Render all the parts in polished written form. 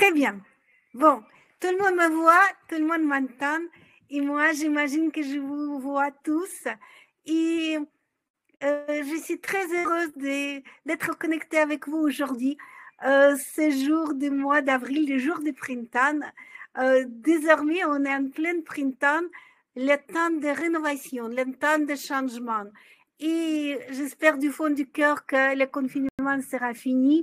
Très bien. Bon, tout le monde me voit, tout le monde m'entend. Et moi, j'imagine que je vous vois tous. Et je suis très heureuse d'être connectée avec vous aujourd'hui. Ce jour du mois d'avril, le jour du printemps. Désormais, on est en plein printemps, le temps de rénovation, le temps de changement. Et j'espère du fond du cœur que le confinement sera fini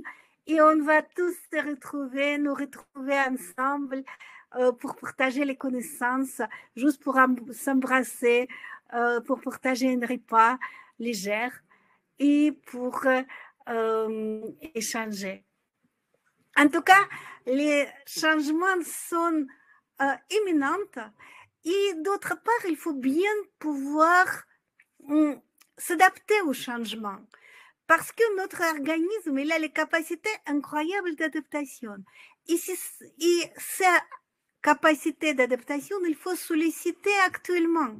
et on va tous se retrouver, nous retrouver ensemble pour partager les connaissances, juste pour s'embrasser, pour partager un repas léger et pour échanger. En tout cas, les changements sont imminents et d'autre part, il faut bien pouvoir s'adapter aux changements parce que notre organisme il a les capacités incroyables d'adaptation. Et ces capacités d'adaptation, il faut solliciter actuellement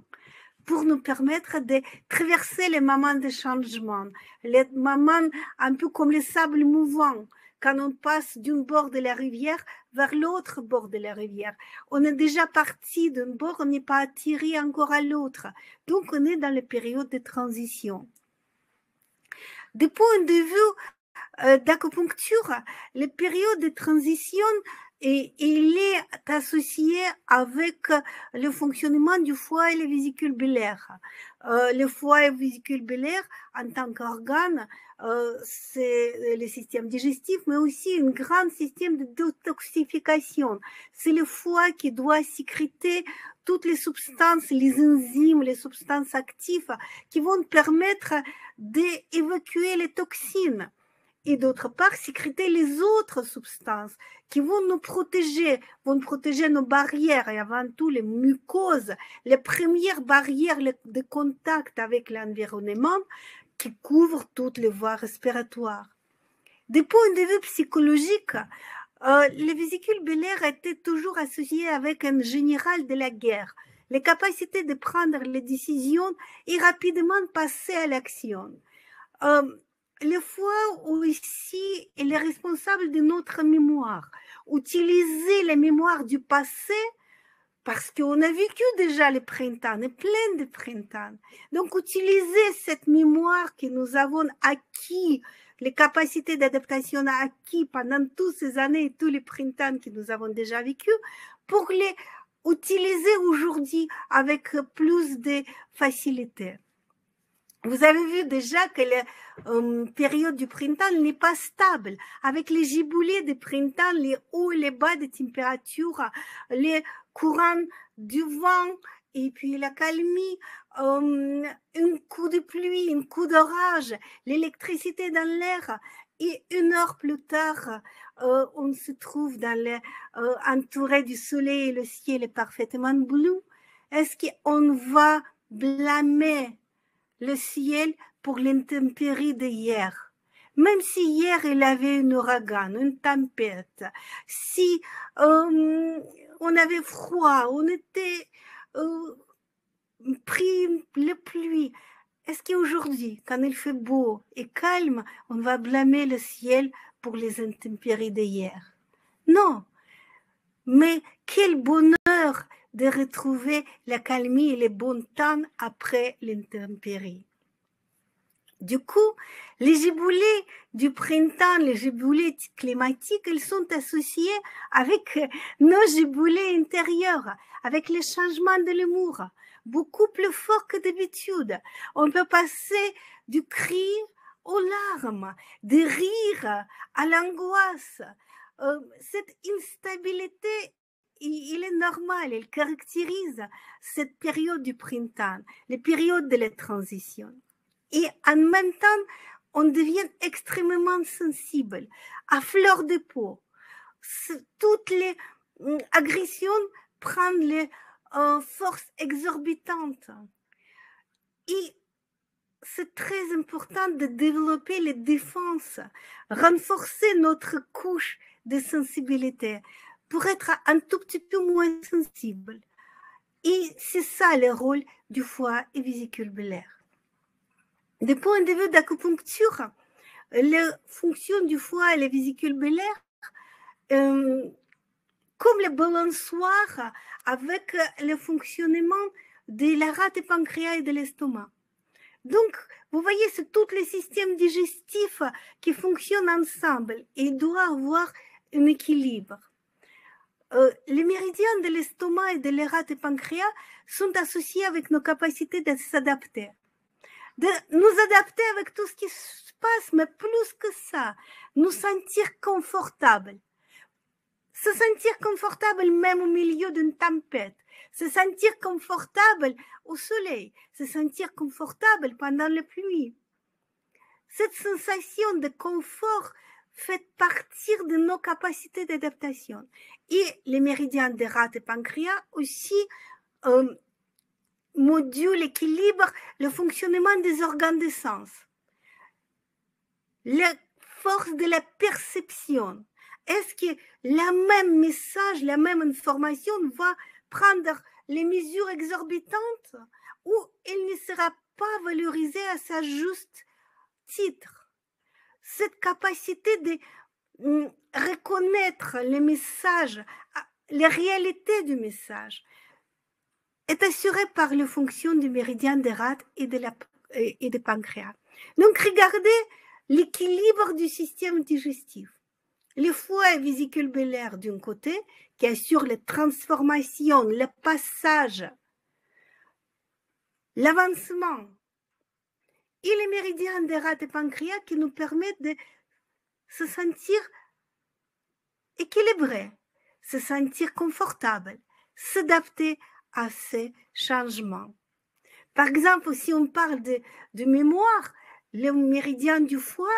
pour nous permettre de traverser les moments de changement, les moments un peu comme les sables mouvants. Quand on passe d'un bord de la rivière vers l'autre bord de la rivière. On est déjà parti d'un bord, on n'est pas attiré encore à l'autre. Donc, on est dans les périodes de transition. Du point de vue d'acupuncture, les périodes de transition, il est associé avec le fonctionnement du foie et les vésicules biliaires. Le foie et les vésicules biliaires, en tant qu'organe, c'est le système digestif, mais aussi un grand système de détoxification. C'est le foie qui doit sécréter toutes les substances, les enzymes, les substances actives qui vont permettre d'évacuer les toxines. Et d'autre part, sécréter les autres substances qui vont nous protéger, nos barrières et avant tout les mucoses, les premières barrières de contact avec l'environnement qui couvrent toutes les voies respiratoires. Du point de vue psychologique, les vésicules biliaires étaient toujours associées avec un général de la guerre, les capacités de prendre les décisions et rapidement passer à l'action. Le foie aussi est responsable de notre mémoire. Utiliser la mémoire du passé parce qu'on a vécu déjà le printemps, et plein de printemps. Donc, utiliser cette mémoire que nous avons acquis, les capacités d'adaptation acquis pendant toutes ces années et tous les printemps que nous avons déjà vécu, pour les utiliser aujourd'hui avec plus de facilité. Vous avez vu déjà que la période du printemps n'est pas stable. Avec les giboulées du printemps, les hauts et les bas des températures, les courants du vent et puis la calmie, un coup de pluie, un coup d'orage, l'électricité dans l'air. Et une heure plus tard, on se trouve entouré du soleil et le ciel est parfaitement bleu. Est-ce qu'on va blâmer le ciel pour l'intempérie d'hier? Même si hier il avait un ouragan, une tempête, si on avait froid, on était pris la pluie, est-ce qu'aujourd'hui, quand il fait beau et calme, on va blâmer le ciel pour les intempéries d'hier? Non, mais quel bonheur de retrouver la calmie et les bons temps après l'intempérie. Du coup, les giboulées du printemps, les giboulées climatiques, elles sont associées avec nos giboulées intérieures, avec les changements de l'humour, beaucoup plus forts que d'habitude. On peut passer du cri aux larmes, des rires à l'angoisse. Cette instabilité, il est normal, il caractérise cette période du printemps, les périodes de la transition. Et en même temps, on devient extrêmement sensible, à fleur de peau. Toutes les agressions prennent les forces exorbitantes. Et c'est très important de développer les défenses, renforcer notre couche de sensibilité, pour être un tout petit peu moins sensible. Et c'est ça le rôle du foie et vésicule biliaire. Du point de vue d'acupuncture, les fonctions du foie et les vésicules biliaires semble balançoire avec le fonctionnement de la rate pancréas et de l'estomac. Donc, vous voyez, c'est tous les systèmes digestifs qui fonctionnent ensemble et il doit avoir un équilibre. Les méridiens de l'estomac et de la rate pancréas sont associés avec nos capacités de s'adapter. De nous adapter avec tout ce qui se passe, mais plus que ça, nous sentir confortables. Se sentir confortable même au milieu d'une tempête, se sentir confortable au soleil, se sentir confortable pendant la pluie. Cette sensation de confort fait partie de nos capacités d'adaptation. Et les méridiens de rate et pancréas aussi modulent l'équilibre, le fonctionnement des organes de sens. La force de la perception. Est-ce que le même message, la même information va prendre les mesures exorbitantes ou elle ne sera pas valorisée à sa juste titre? Cette capacité de reconnaître les messages, la réalité du message, est assurée par la fonction du méridien des rates et de pancréas. Donc, regardez l'équilibre du système digestif. Le foie vésicule biliaire d'un côté, qui assure les transformations, le passage, l'avancement, et les méridiens des rates et pancréas qui nous permettent de se sentir équilibrés, se sentir confortables, s'adapter à ces changements. Par exemple, si on parle de mémoire, le méridien du foie,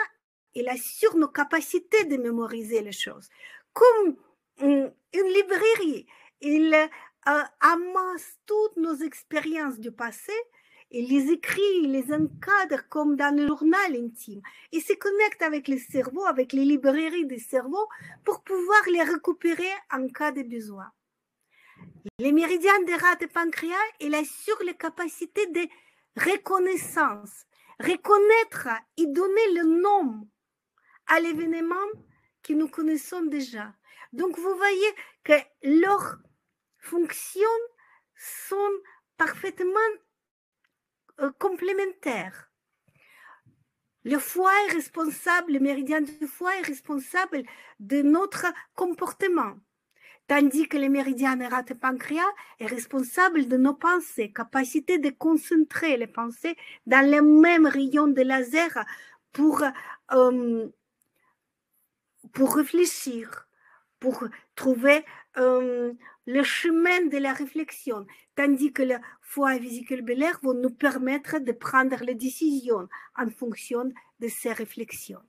il assure nos capacités de mémoriser les choses. Comme une librairie, il amasse toutes nos expériences du passé, il les écrit, il les encadre comme dans le journal intime. Il se connecte avec le cerveau, avec les librairies du cerveau, pour pouvoir les récupérer en cas de besoin. Les méridiens des rates et pancréas, il assure les capacités de reconnaissance, reconnaître et donner le nom à l'événement que nous connaissons déjà. Donc, vous voyez que leurs fonctions sont parfaitement complémentaires. Le foie est responsable, le méridien du foie est responsable de notre comportement, tandis que le méridien des rates et pancréas est responsable de nos pensées, capacité de concentrer les pensées dans les mêmes rayons de laser pour réfléchir, pour trouver le chemin de la réflexion, tandis que le foie et le vésicule biliaire vont nous permettre de prendre les décisions en fonction de ces réflexions.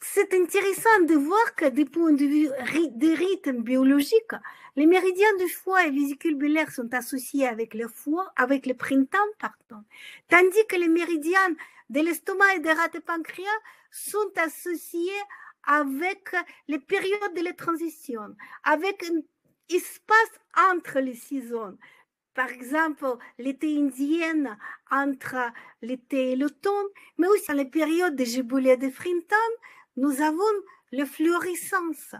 C'est intéressant de voir que, du point de vue des rythmes biologiques, les méridiens du foie et vésicule biliaire sont associés avec le foie, avec le printemps, pardon, tandis que les méridiens de l'estomac et des rates et pancréas sont associés avec les périodes de la transition, avec un espace entre les saisons. Par exemple, l'été indien entre l'été et l'automne, mais aussi dans les périodes de giboulées de printemps. Nous avons la florissance,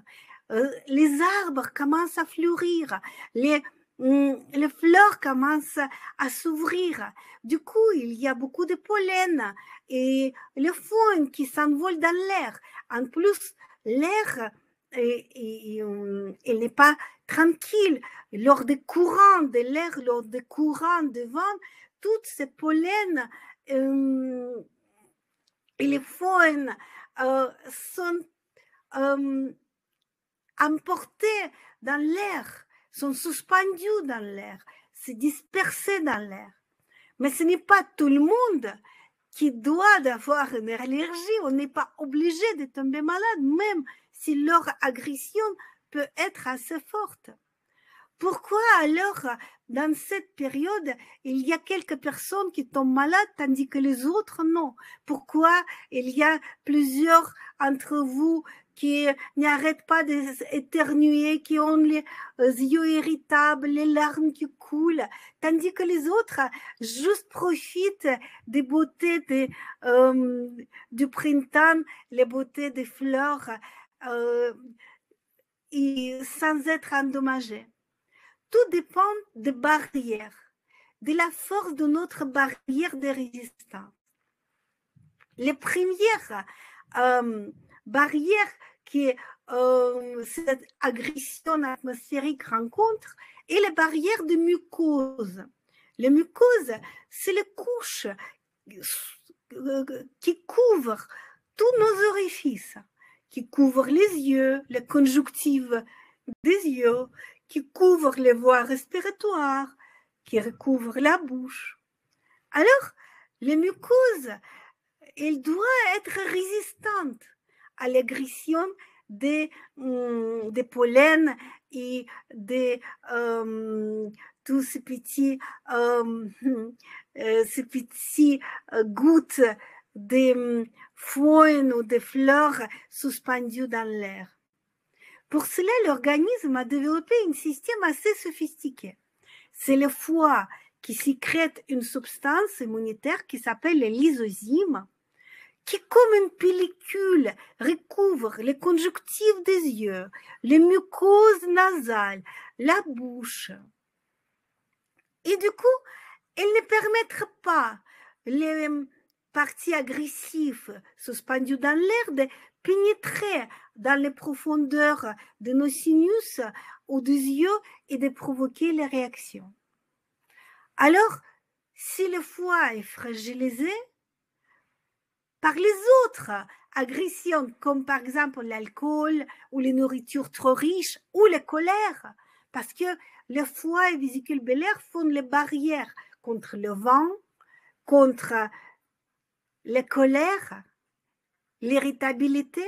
les arbres commencent à fleurir, les fleurs commencent à s'ouvrir. Du coup, il y a beaucoup de pollen et le foin qui s'envole dans l'air. En plus, l'air il n'est pas tranquille. Lors des courants de l'air, lors des courants de vent, tous ces pollens et les faunes sont emportés dans l'air, sont suspendus dans l'air, se dispersés dans l'air. Mais ce n'est pas tout le monde qui doit avoir une allergie, on n'est pas obligé de tomber malade, même si leur agression peut être assez forte. Pourquoi alors, dans cette période, il y a quelques personnes qui tombent malades, tandis que les autres, non? Pourquoi il y a plusieurs d'entre vous qui n'arrêtent pas d'éternuer, qui ont les yeux irritables, les larmes qui coulent, tandis que les autres juste profitent des beautés du printemps, les beautés des fleurs, et sans être endommagé. Tout dépend des barrières, de la force de notre barrière de résistance. Les premières barrières que cette agression atmosphérique rencontre est la barrière de mucose. Les mucoses, c'est les couches qui couvrent tous nos orifices, qui couvrent les yeux, les conjonctives des yeux, qui couvrent les voies respiratoires, qui recouvrent la bouche. Alors, les mucoses, elles doivent être résistantes à l'agression des pollens et de tous ces petits gouttes de feuilles ou de fleurs suspendues dans l'air. Pour cela, l'organisme a développé un système assez sophistiqué. C'est le foie qui sécrète une substance immunitaire qui s'appelle lysozyme, qui, comme une pellicule, recouvre les conjonctives des yeux, les mucoses nasales, la bouche. Et du coup, elle ne permettra pas les parties agressives suspendues dans l'air de pénétrer dans les profondeurs de nos sinus ou des yeux et de provoquer les réactions. Alors, si le foie est fragilisé par les autres agressions, comme par exemple l'alcool ou les nourritures trop riches ou les colères, parce que le foie et les vésicules biliaires font les barrières contre le vent, contre les colères, l'irritabilité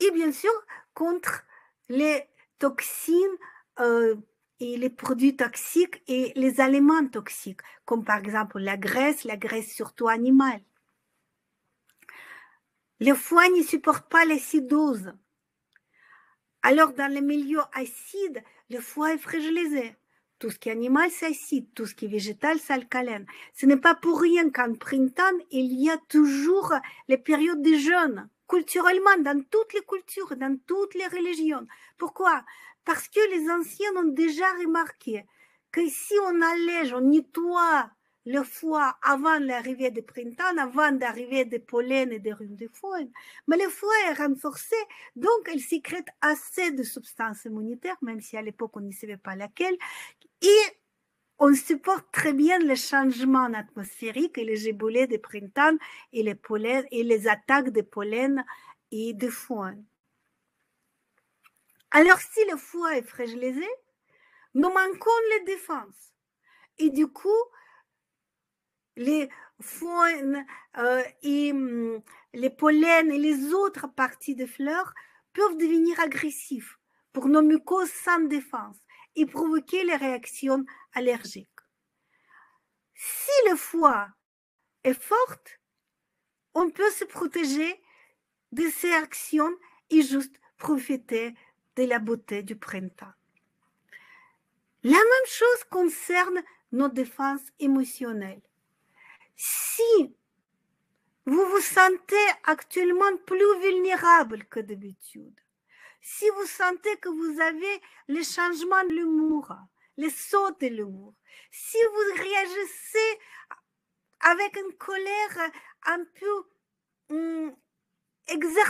et bien sûr contre les toxines et les produits toxiques et les aliments toxiques, comme par exemple la graisse surtout animale. Le foie ne supporte pas l'acidose. Alors, dans les milieux acides, le foie est fragilisé. Tout ce qui est animal, c'est acide. Tout ce qui est végétal, c'est alcalin. Ce n'est pas pour rien qu'en printemps, il y a toujours les périodes de jeûne, culturellement, dans toutes les cultures, dans toutes les religions. Pourquoi? Parce que les anciens ont déjà remarqué que si on allège, on nettoie le foie avant l'arrivée du printemps, avant d'arriver des pollens et des rhumes de foie, mais le foie est renforcé, donc il sécrète assez de substances immunitaires, même si à l'époque on ne savait pas laquelle, et on supporte très bien les changements atmosphériques et les gibolets de printemps et les pollens, et les attaques de pollens et de foie. Alors, si le foie est fragilisé, nous manquons les défenses. Et du coup, les faunes et les pollens et les autres parties des fleurs peuvent devenir agressifs pour nos mucoses sans défense et provoquer les réactions allergiques. Si le foie est fort, on peut se protéger de ces actions et juste profiter de la beauté du printemps. La même chose concerne nos défenses émotionnelles. Si vous vous sentez actuellement plus vulnérable que d'habitude, si vous sentez que vous avez les changements de l'humour, les sauts de l'humour, si vous réagissez avec une colère un peu exacerbante,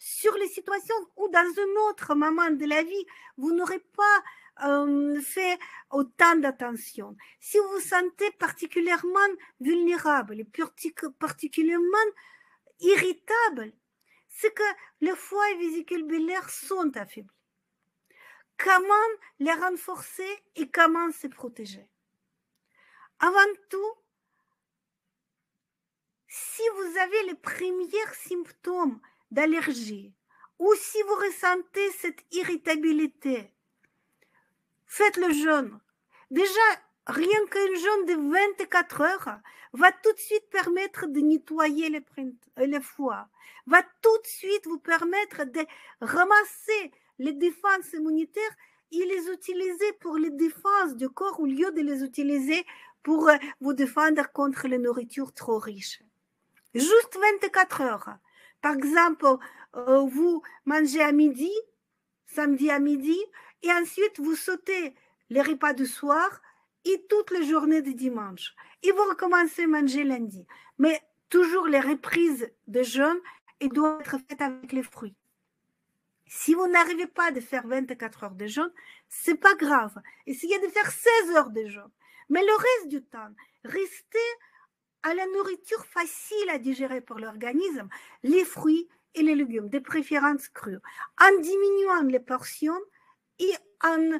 sur les situations où dans un autre moment de la vie, vous n'aurez pas fait autant d'attention. Si vous vous sentez particulièrement vulnérable et particulièrement irritable, c'est que le foie et les vésicules biliaires sont affaiblis. Comment les renforcer et comment se protéger? Avant tout, si vous avez les premiers symptômes d'allergie, ou si vous ressentez cette irritabilité, faites le jeûne. Déjà, rien qu'un jeûne de 24 heures va tout de suite permettre de nettoyer les foies, va tout de suite vous permettre de ramasser les défenses immunitaires et les utiliser pour les défenses du corps au lieu de les utiliser pour vous défendre contre les nourritures trop riches. Juste 24 heures. Par exemple, vous mangez à midi, samedi à midi, et ensuite vous sautez les repas du soir et toute la journée du dimanche. Et vous recommencez à manger lundi. Mais toujours les reprises de jeûne et doivent être faites avec les fruits. Si vous n'arrivez pas à faire 24 heures de jeûne, ce n'est pas grave. Essayez de faire 16 heures de jeûne. Mais le reste du temps, restez à la nourriture facile à digérer pour l'organisme, les fruits et les légumes, de préférence crus, en diminuant les portions et en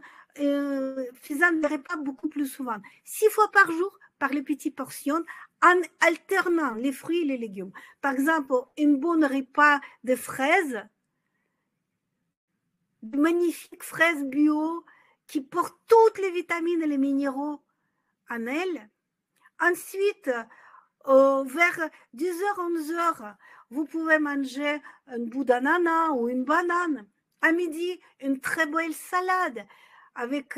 faisant des repas beaucoup plus souvent, 6 fois par jour, par les petites portions, en alternant les fruits et les légumes. Par exemple, un bon repas de fraises, de magnifiques fraises bio qui portent toutes les vitamines et les minéraux en elles. Ensuite, vers 10h, 11h, vous pouvez manger un bout d'ananas ou une banane. À midi, une très belle salade avec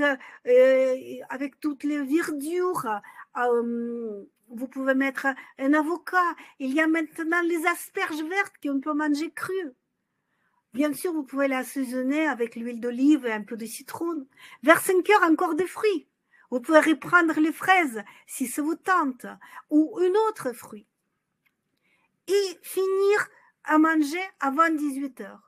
toutes les verdures. Vous pouvez mettre un avocat. Il y a maintenant les asperges vertes qu'on peut manger crues. Bien sûr, vous pouvez l'assaisonner avec l'huile d'olive et un peu de citron. Vers 5h, encore des fruits. Vous pouvez reprendre les fraises si ça vous tente ou un autre fruit. Et finir à manger avant 18h.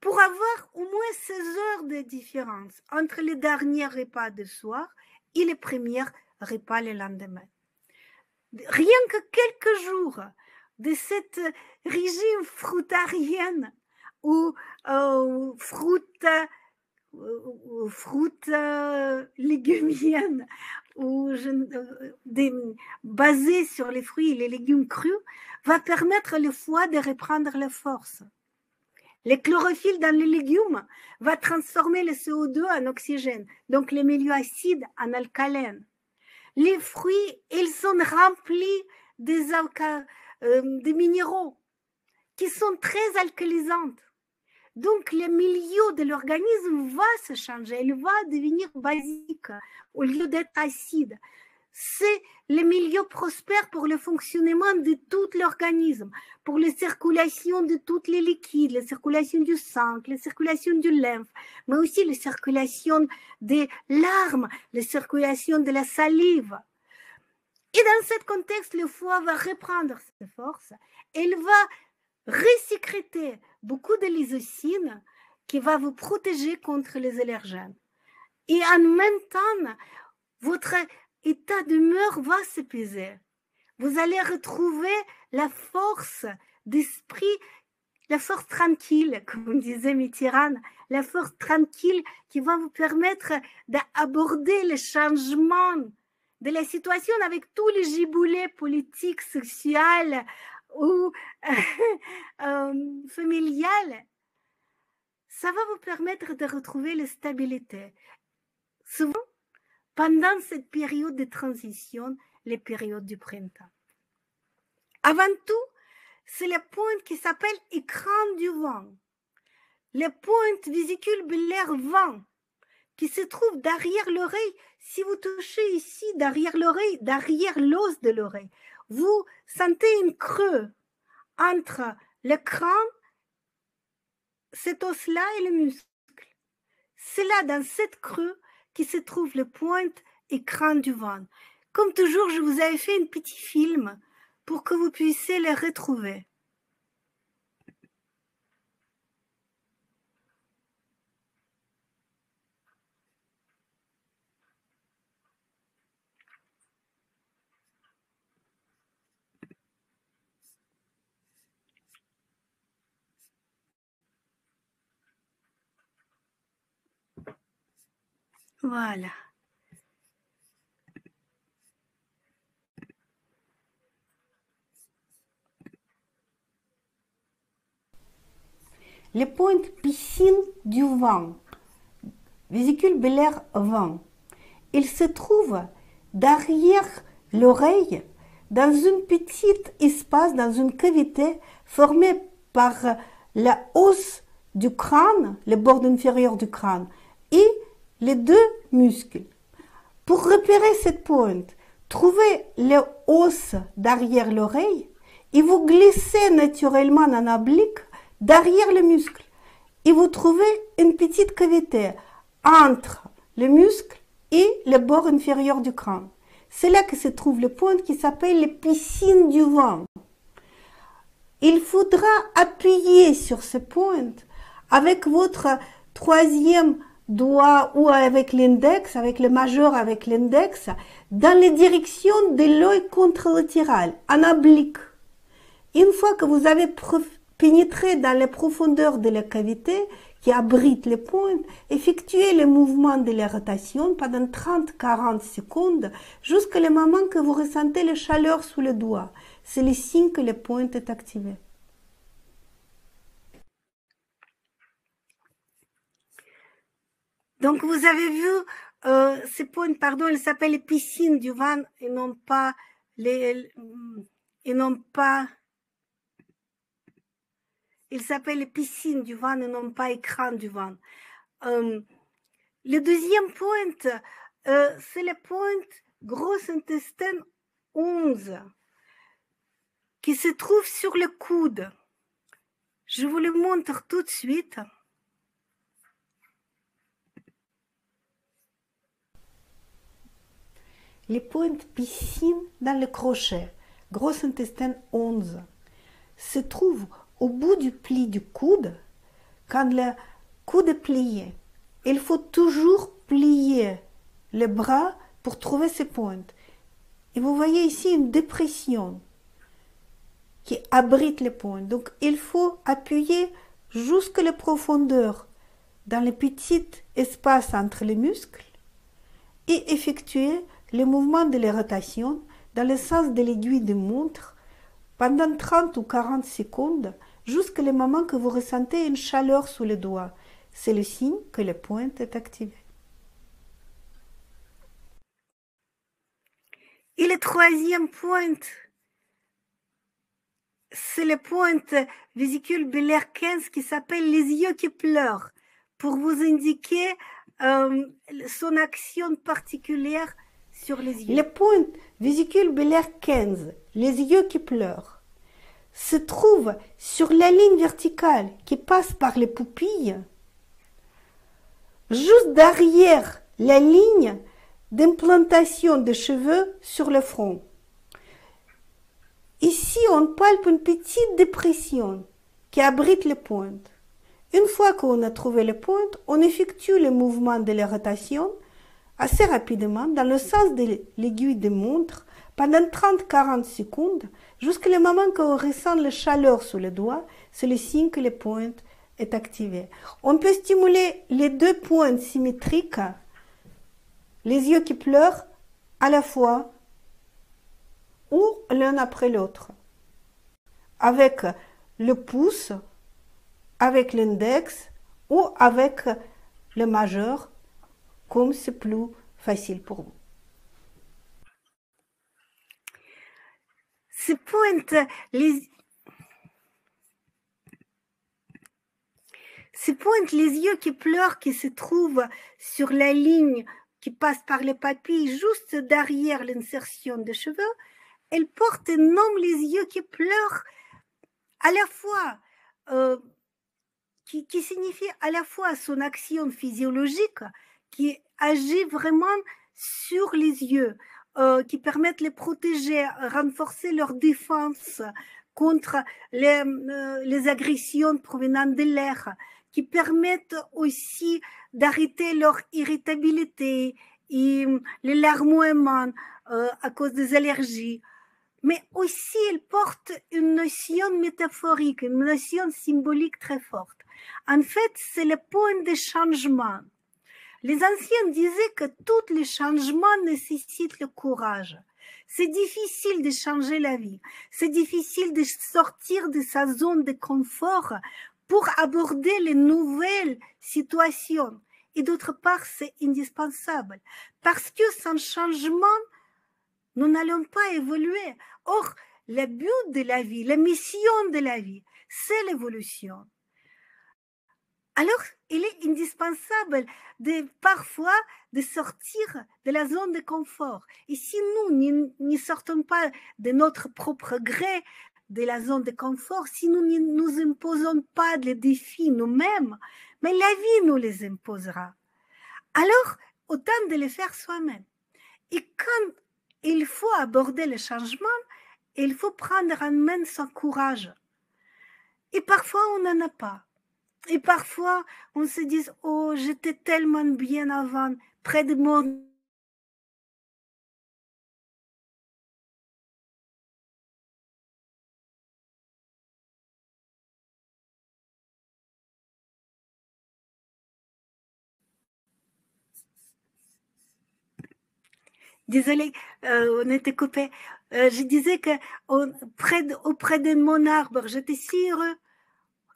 Pour avoir au moins 16 heures de différence entre les derniers repas du soir et les premiers repas le lendemain. Rien que quelques jours de cette régime fruitarienne ou fruits légumiennes basées sur les fruits et les légumes crus va permettre le foie de reprendre la force. Le chlorophylle dans les légumes va transformer le CO2 en oxygène, donc les milieux acides en alcalines. Les fruits, ils sont remplis des minéraux qui sont très alcalisantes. Donc, le milieu de l'organisme va se changer, il va devenir basique au lieu d'être acide. C'est le milieu prospère pour le fonctionnement de tout l'organisme, pour la circulation de tous les liquides, la circulation du sang, la circulation du lymphe, mais aussi la circulation des larmes, la circulation de la salive. Et dans ce contexte, le foie va reprendre ses forces, il va resécréter beaucoup de lysocines qui va vous protéger contre les allergènes. Et en même temps, votre état d'humeur va s'apaiser. Vous allez retrouver la force d'esprit, la force tranquille, comme disait Mitterrand, la force tranquille qui va vous permettre d'aborder les changements de la situation avec tous les giboulets politiques, sociaux, ou familiale, ça va vous permettre de retrouver la stabilité. Souvent, pendant cette période de transition, les périodes du printemps. Avant tout, c'est le point qui s'appelle écran du vent, le point vésicule biliaire vent qui se trouve derrière l'oreille. Si vous touchez ici, derrière l'oreille, derrière l'os de l'oreille, vous sentez une creux entre le crâne, cet os-là et le muscle. C'est là, dans cette creux, qui se trouve le point écran du ventre. Comme toujours, je vous avais fait un petit film pour que vous puissiez le retrouver. Voilà. Les pointes piscine du vent, vésicule biliaire vent, il se trouve derrière l'oreille dans une petite espace, dans une cavité formée par la hausse du crâne, le bord inférieur du crâne, et les deux muscles. Pour repérer cette pointe, trouvez le os derrière l'oreille et vous glissez naturellement un oblique derrière le muscle et vous trouvez une petite cavité entre le muscle et le bord inférieur du crâne. C'est là que se trouve le point qui s'appelle les piscines du ventre. Il faudra appuyer sur ce point avec votre troisième doigt ou avec l'index, avec le majeur, avec l'index, dans les directions de l'œil contralatéral, en oblique. Une fois que vous avez pénétré dans les profondeurs de la cavité qui abrite les points, effectuez le mouvement de la rotation pendant 30-40 secondes jusqu'à le moment que vous ressentez la chaleur sous le doigt. C'est le signe que le point est activé. Donc, vous avez vu, ces points, pardon, ils s'appellent les piscines du ventre et non pas les... Ils s'appellent les piscines du ventre et non pas écran du ventre. Le deuxième point, c'est le point gros intestin 11 qui se trouve sur le coude. Je vous le montre tout de suite. Les points piscine dans le crochet, gros intestin 11, se trouve au bout du pli du coude, quand le coude est plié. Il faut toujours plier les bras pour trouver ces pointes. Et vous voyez ici une dépression qui abrite les pointes. Donc il faut appuyer jusqu'à la profondeur dans les petits espaces entre les muscles et effectuer le mouvement de la rotation dans le sens de l'aiguille de montre pendant 30 ou 40 secondes jusqu'à le moment que vous ressentez une chaleur sous le doigt. C'est le signe que la pointe est activée. Et le troisième point, c'est le point vésicule biliaire 15 qui s'appelle les yeux qui pleurent pour vous indiquer son action particulière sur les yeux. Le point vésicule biliaire 15, les yeux qui pleurent, se trouve sur la ligne verticale qui passe par les pupilles, juste derrière la ligne d'implantation des cheveux sur le front. Ici, on palpe une petite dépression qui abrite les pointes. Une fois qu'on a trouvé les pointes, on effectue le mouvement de la rotation assez rapidement dans le sens de l'aiguille de montre pendant 30-40 secondes jusqu'à le moment qu'on ressent la chaleur sous le doigt. C'est le signe que la pointe est activée. On peut stimuler les deux pointes symétriques, les yeux qui pleurent, à la fois ou l'un après l'autre, avec le pouce, avec l'index ou avec le majeur, comme c'est plus facile pour vous. Ces points, les yeux qui pleurent, qui se trouvent sur la ligne qui passe par les papilles juste derrière l'insertion des cheveux, elles portent un nom, les yeux qui pleurent, à la fois, qui signifie à la fois son action physiologique, qui agit vraiment sur les yeux, qui permettent de les protéger, renforcer leur défense contre les agressions provenant de l'air, qui permettent aussi d'arrêter leur irritabilité et les larmoiements à cause des allergies. Mais aussi, elles portent une notion métaphorique, une notion symbolique très forte. En fait, c'est le point de changement. Les anciens disaient que tous les changements nécessitent le courage. C'est difficile de changer la vie. C'est difficile de sortir de sa zone de confort pour aborder les nouvelles situations. Et d'autre part, c'est indispensable. Parce que sans changement, nous n'allons pas évoluer. Or, le but de la vie, la mission de la vie, c'est l'évolution. Alors, il est indispensable parfois de sortir de la zone de confort. Et si nous ne sortons pas de notre propre gré, de la zone de confort si nous ne nous imposons pas les défis nous-mêmes, mais la vie nous les imposera. Alors, autant de les faire soi-même. Et quand il faut aborder le changement, il faut prendre en main son courage. Et parfois, on n'en a pas. Et parfois, on se dit « Oh, j'étais tellement bien avant, près de mon... » Désolée, on était coupé. Je disais que auprès de mon arbre, j'étais si heureuse.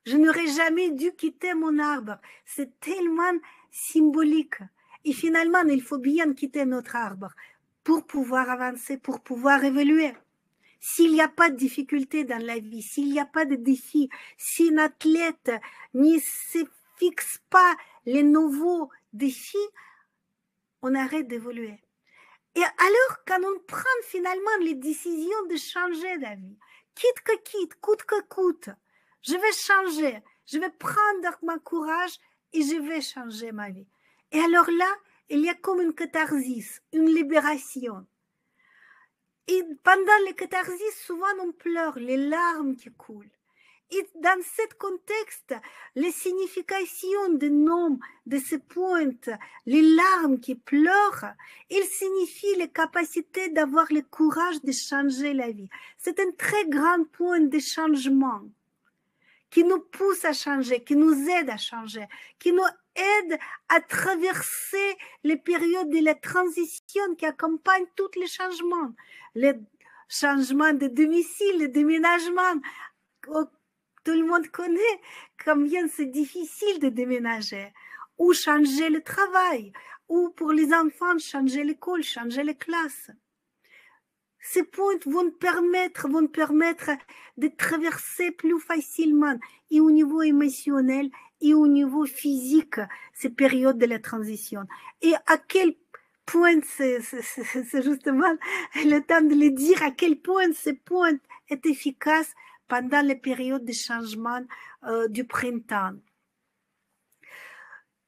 Je n'aurais jamais dû quitter mon arbre. C'est tellement symbolique. Et finalement, il faut bien quitter notre arbre pour pouvoir avancer, pour pouvoir évoluer. S'il n'y a pas de difficulté dans la vie, s'il n'y a pas de défi, si un athlète ne se fixe pas les nouveaux défis, on arrête d'évoluer. Et alors, quand on prend finalement les décisions de changer d'avis, quitte, coûte que coûte, je vais changer, je vais prendre mon courage et je vais changer ma vie. Et alors là, il y a comme une catharsis, une libération. Et pendant les catharsis, souvent on pleure, les larmes qui coulent. Et dans ce contexte, les significations des noms de ces points, les larmes qui pleurent, ils signifient la capacité d'avoir le courage de changer la vie. C'est un très grand point de changement qui nous pousse à changer, qui nous aide à changer, qui nous aide à traverser les périodes de la transition qui accompagnent tous les changements. Les changements de domicile, les déménagements. Tout le monde connaît combien c'est difficile de déménager, ou changer le travail, ou pour les enfants, changer l'école, changer les classes. Ces points vont permettre de traverser plus facilement, et au niveau émotionnel, et au niveau physique, ces périodes de la transition. Et à quel point, c'est justement le temps de le dire, à quel point ces points est efficace pendant les périodes de changement du printemps.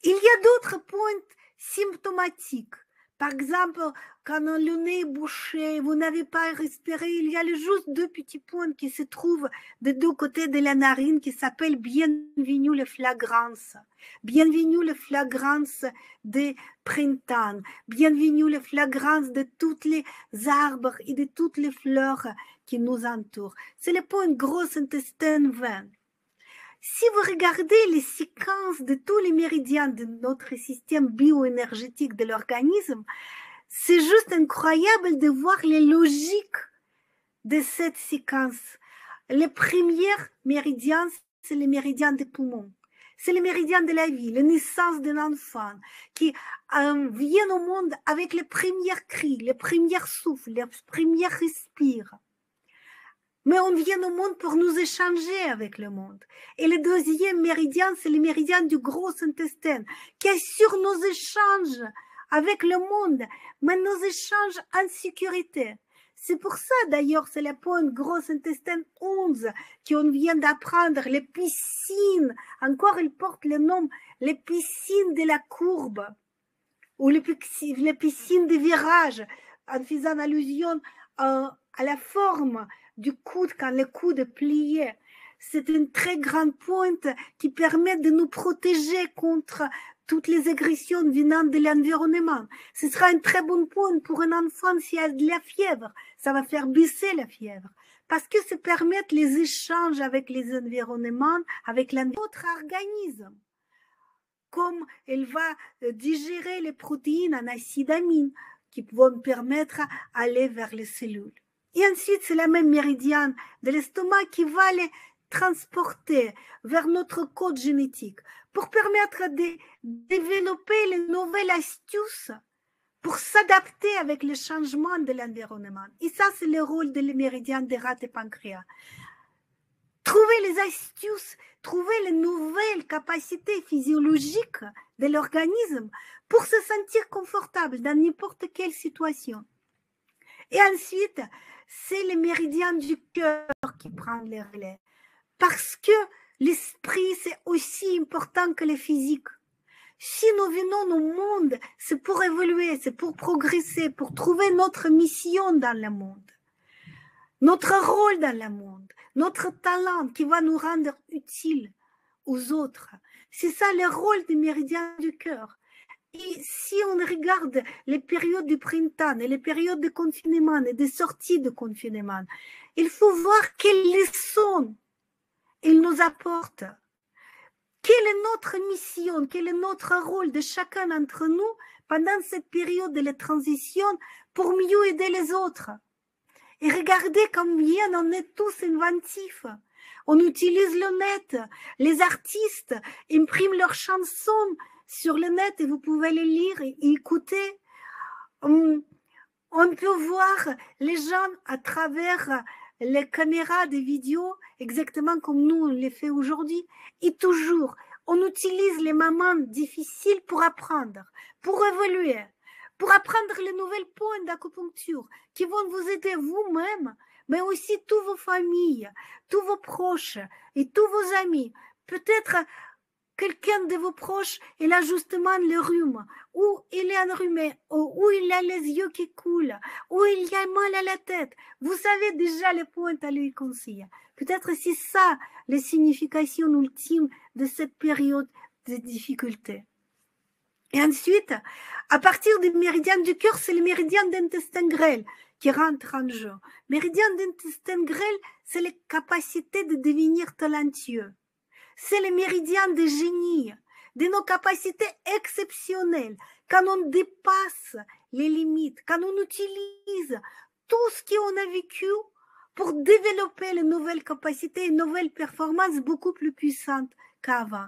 Il y a d'autres points symptomatiques. Par exemple, quand le nez est bouché, vous n'avez pas respiré, il y a juste deux petits points qui se trouvent de deux côtés de la narine qui s'appellent « Bienvenue les flagrances ». Bienvenue les flagrances des printemps. Bienvenue les flagrances de tous les arbres et de toutes les fleurs qui nous entourent. C'est le point gros intestin vain. Si vous regardez les séquences de tous les méridiens de notre système bioénergétique de l'organisme, c'est juste incroyable de voir les logiques de cette séquence. Le premier méridien, c'est le méridien des poumons. C'est le méridien de la vie, la naissance d'un enfant qui vient au monde avec les premiers cris, les premiers souffles, les premiers respires. Mais on vient au monde pour nous échanger avec le monde. Et le deuxième méridien, c'est le méridien du gros intestin, qui assure nos échanges avec le monde, mais nos échanges en sécurité. C'est pour ça d'ailleurs, c'est la pointe gros intestin 11 qu'on vient d'apprendre, les piscines, encore il porte le nom, les piscines de la courbe, ou les piscines de virage, en faisant allusion à la forme du coude, quand le coude est plié. C'est une très grande pointe qui permet de nous protéger contre toutes les agressions venant de l'environnement. Ce sera une très bonne pointe pour un enfant s'il a de la fièvre. Ça va faire baisser la fièvre. Parce que ça permet les échanges avec les environnements, avec notre organisme. Comme il va digérer les protéines en acide amine qui vont permettre d'aller vers les cellules. Et ensuite, c'est la même méridien de l'estomac qui va les transporter vers notre code génétique pour permettre de développer les nouvelles astuces pour s'adapter avec les changements de l'environnement. Et ça, c'est le rôle de la méridienne des rats et pancréas. Trouver les astuces, trouver les nouvelles capacités physiologiques de l'organisme pour se sentir confortable dans n'importe quelle situation. Et ensuite, c'est le méridien du cœur qui prend les relais. Parce que l'esprit, c'est aussi important que le physique. Si nous venons au monde, c'est pour évoluer, c'est pour progresser, pour trouver notre mission dans le monde, notre rôle dans le monde, notre talent qui va nous rendre utiles aux autres. C'est ça le rôle du méridien du cœur. Et si on regarde les périodes du printemps et les périodes de confinement et des sorties de confinement, il faut voir quelles leçons ils nous apportent. Quelle est notre mission, quel est notre rôle de chacun d'entre nous pendant cette période de la transition pour mieux aider les autres? Et regardez combien on est tous inventifs. On utilise le net, les artistes impriment leurs chansons sur le net et vous pouvez les lire et écouter. On peut voir les gens à travers les caméras des vidéos, exactement comme nous on les fait aujourd'hui. Et toujours, on utilise les moments difficiles pour apprendre, pour évoluer, pour apprendre les nouveaux points d'acupuncture qui vont vous aider vous-même, mais aussi toutes vos familles, tous vos proches et tous vos amis. Peut-être quelqu'un de vos proches, il a justement le rhume, ou il est enrhumé, ou il a les yeux qui coulent, ou il a mal à la tête. Vous savez déjà les points à lui conseiller. Peut-être c'est ça la signification ultime de cette période de difficulté. Et ensuite, à partir du méridien du cœur, c'est le méridien d'intestin grêle qui rentre en jeu. Méridien d'intestin grêle, c'est la capacité de devenir talentueux. C'est le méridien des génies, de nos capacités exceptionnelles, quand on dépasse les limites, quand on utilise tout ce qu'on a vécu pour développer les nouvelles capacités et nouvelles performances beaucoup plus puissantes qu'avant.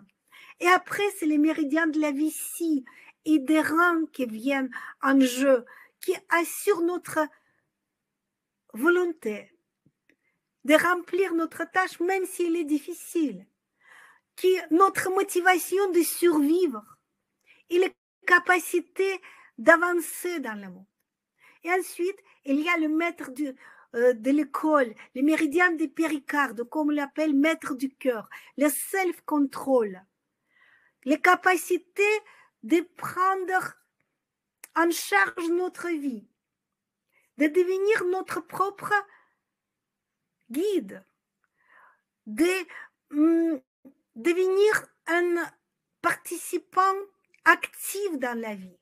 Et après, c'est le méridien de la vessie et des reins qui viennent en jeu, qui assurent notre volonté de remplir notre tâche, même s'il est difficile. Qui notre motivation de survivre et la capacité d'avancer dans le monde. Et ensuite, il y a le maître de l'école, le méridien des péricardes, comme on l'appelle maître du cœur, le self-control, la capacité de prendre en charge notre vie, de devenir notre propre guide, devenir un participant actif dans la vie.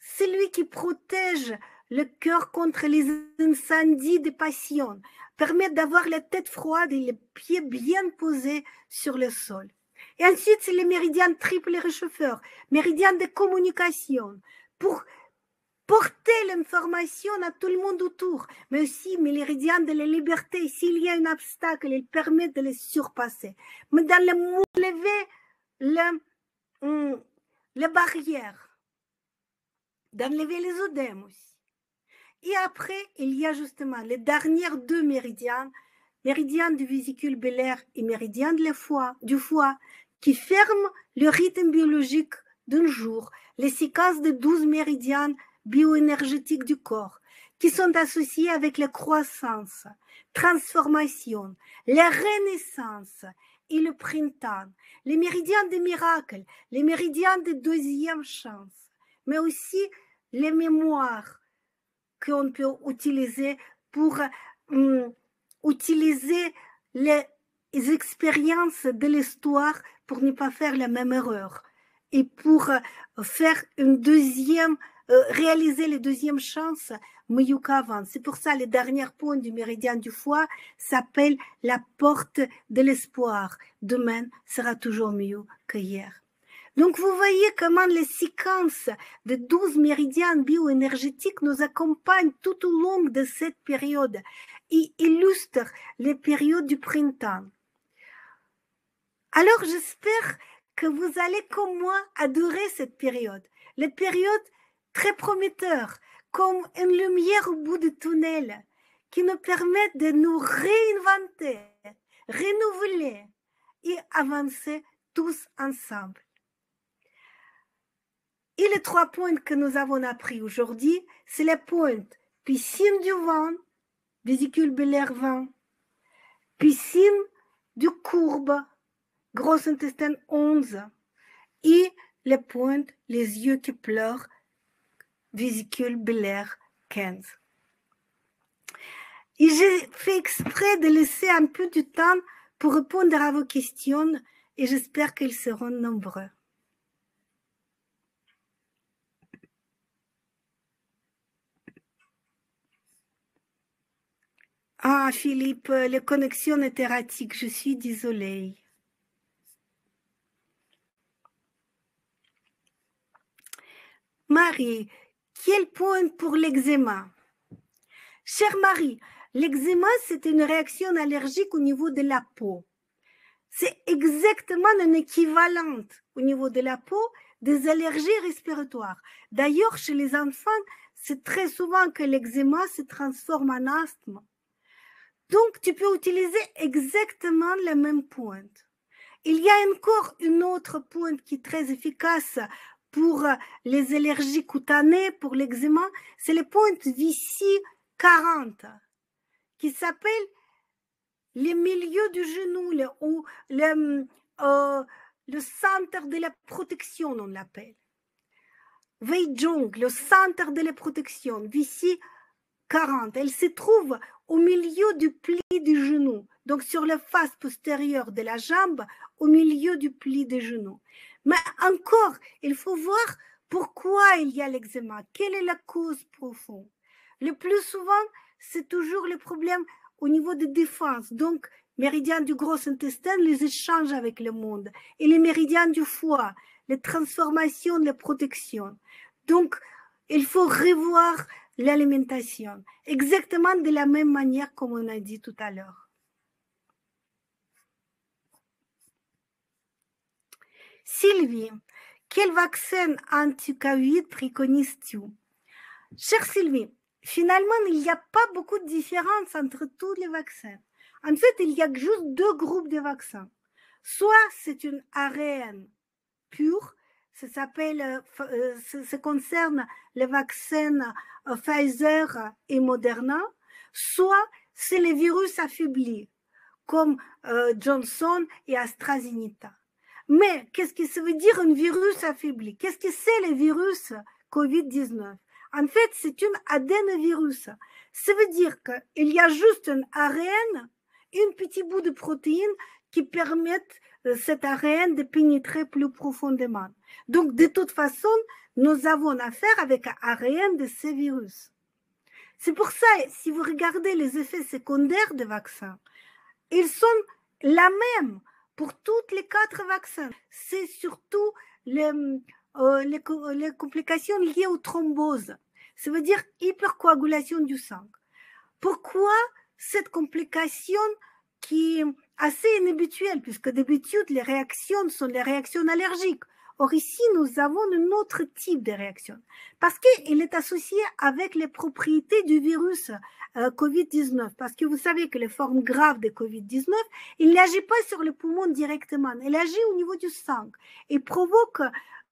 Celui qui protège le cœur contre les incendies des passions, permet d'avoir la tête froide et les pieds bien posés sur le sol. Et ensuite, c'est le méridien triple réchauffeur, méridien de communication, pour porter l'information à tout le monde autour, mais aussi méridien de la liberté. S'il y a un obstacle, il permet de le surpasser. Mais dans le monde, lever les barrières, d'enlever les œdèmes aussi. Et après, il y a justement les dernières deux méridiens, méridien du vésicule biliaire et méridien de la foie, du foie, qui ferment le rythme biologique d'un jour, les séquences de 12 méridiens bioénergétiques du corps, qui sont associés avec la croissance, transformation, la renaissance et le printemps, les méridiens des miracles, les méridiens des deuxièmes chances, mais aussi les mémoires qu'on peut utiliser pour utiliser les expériences de l'histoire pour ne pas faire la même erreur et pour faire une deuxième réaliser les deuxièmes chances mieux qu'avant. C'est pour ça le dernier point du méridien du foie s'appelle la porte de l'espoir. Demain sera toujours mieux qu'hier. Donc vous voyez comment les séquences de 12 méridiens bioénergétiques nous accompagnent tout au long de cette période et illustrent les périodes du printemps. Alors j'espère que vous allez comme moi adorer cette période. La période très prometteur, comme une lumière au bout du tunnel, qui nous permet de nous réinventer, renouveler et avancer tous ensemble. Et les trois points que nous avons appris aujourd'hui, c'est les points piscine du vent, vésicule biliaire 20, piscine du courbe, gros intestin 11, et les pointes, les yeux qui pleurent, vésicule biliaire 15. Et j'ai fait exprès de laisser un peu du temps pour répondre à vos questions et j'espère qu'ils seront nombreux. Ah, Philippe, les connexions sont erratiques, je suis désolée. Marie, quel point pour l'eczéma? Chère Marie, l'eczéma, c'est une réaction allergique au niveau de la peau. C'est exactement une équivalente au niveau de la peau des allergies respiratoires. D'ailleurs, chez les enfants, c'est très souvent que l'eczéma se transforme en asthme. Donc, tu peux utiliser exactement la même pointe. Il y a encore une autre pointe qui est très efficace pour les allergies cutanées, pour l'eczéma, c'est la pointe Vichy 40, qui s'appelle les milieux du genou, ou le centre de la protection, on l'appelle. Weijong, le centre de la protection, Vichy 40, elle se trouve au milieu du pli du genou, donc sur la face postérieure de la jambe, au milieu du pli du genou. Mais encore, il faut voir pourquoi il y a l'eczéma, quelle est la cause profonde. Le plus souvent, c'est toujours le problème au niveau des défenses, donc méridien du gros intestin, les échanges avec le monde, et les méridiens du foie, les transformations, les protections. Donc, il faut revoir l'alimentation, exactement de la même manière comme on a dit tout à l'heure. Sylvie, quel vaccin anti-Covid préconises-tu? Chère Sylvie, finalement, il n'y a pas beaucoup de différence entre tous les vaccins. En fait, il y a juste deux groupes de vaccins. Soit c'est une ARN pure, ça concerne les vaccins Pfizer et Moderna, soit c'est les virus affaiblis, comme Johnson et AstraZeneca. Mais qu'est-ce que ça veut dire un virus affaibli? Qu'est-ce que c'est le virus COVID-19? En fait, c'est un adénovirus. Ça veut dire qu'il y a juste un ARN, un petit bout de protéine qui permettent cette ARN de pénétrer plus profondément. Donc, de toute façon, nous avons affaire avec l'ARN de ces virus. C'est pour ça, si vous regardez les effets secondaires des vaccins, ils sont la même pour tous les 4 vaccins. C'est surtout les complications liées aux thromboses, ça veut dire hypercoagulation du sang. Pourquoi cette complication qui est assez inhabituelle, puisque d'habitude, les réactions sont les réactions allergiques. Or, ici, nous avons un autre type de réaction, parce qu'il est associé avec les propriétés du virus COVID-19, parce que vous savez que les formes graves de COVID-19, il n'agit pas sur le poumon directement, il agit au niveau du sang et provoque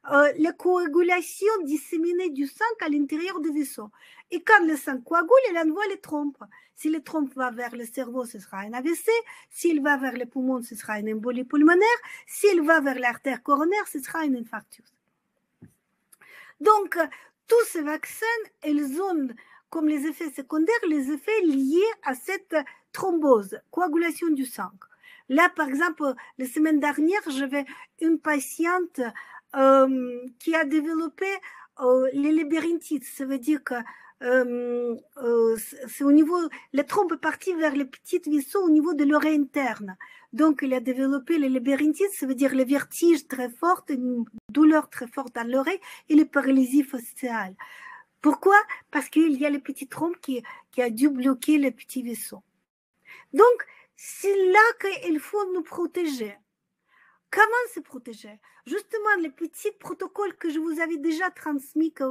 la coagulation disséminée du sang à l'intérieur des vaisseaux. Et quand le sang coagule, il envoie les trompes. Si les trompes vont vers le cerveau, ce sera un AVC. S'il va vers les poumons, ce sera une embolie pulmonaire. S'il va vers l'artère coronaire, ce sera un infarctus. Donc, tous ces vaccins, ils ont comme les effets secondaires, les effets liés à cette thrombose, coagulation du sang. Là, par exemple, la semaine dernière, j'avais une patiente qui a développé les labyrinthites, ça veut dire que c'est au niveau, la trompe est partie vers les petits vaisseaux au niveau de l'oreille interne. Donc, il a développé les labyrinthites, ça veut dire les vertiges très fortes, une douleur très forte à l'oreille et les paralysies faciales. Pourquoi? Parce qu'il y a les petites trompes qui a dû bloquer les petits vaisseaux. Donc, c'est là qu'il faut nous protéger. Comment se protéger? Justement, les petits protocoles que je vous avais déjà transmis, que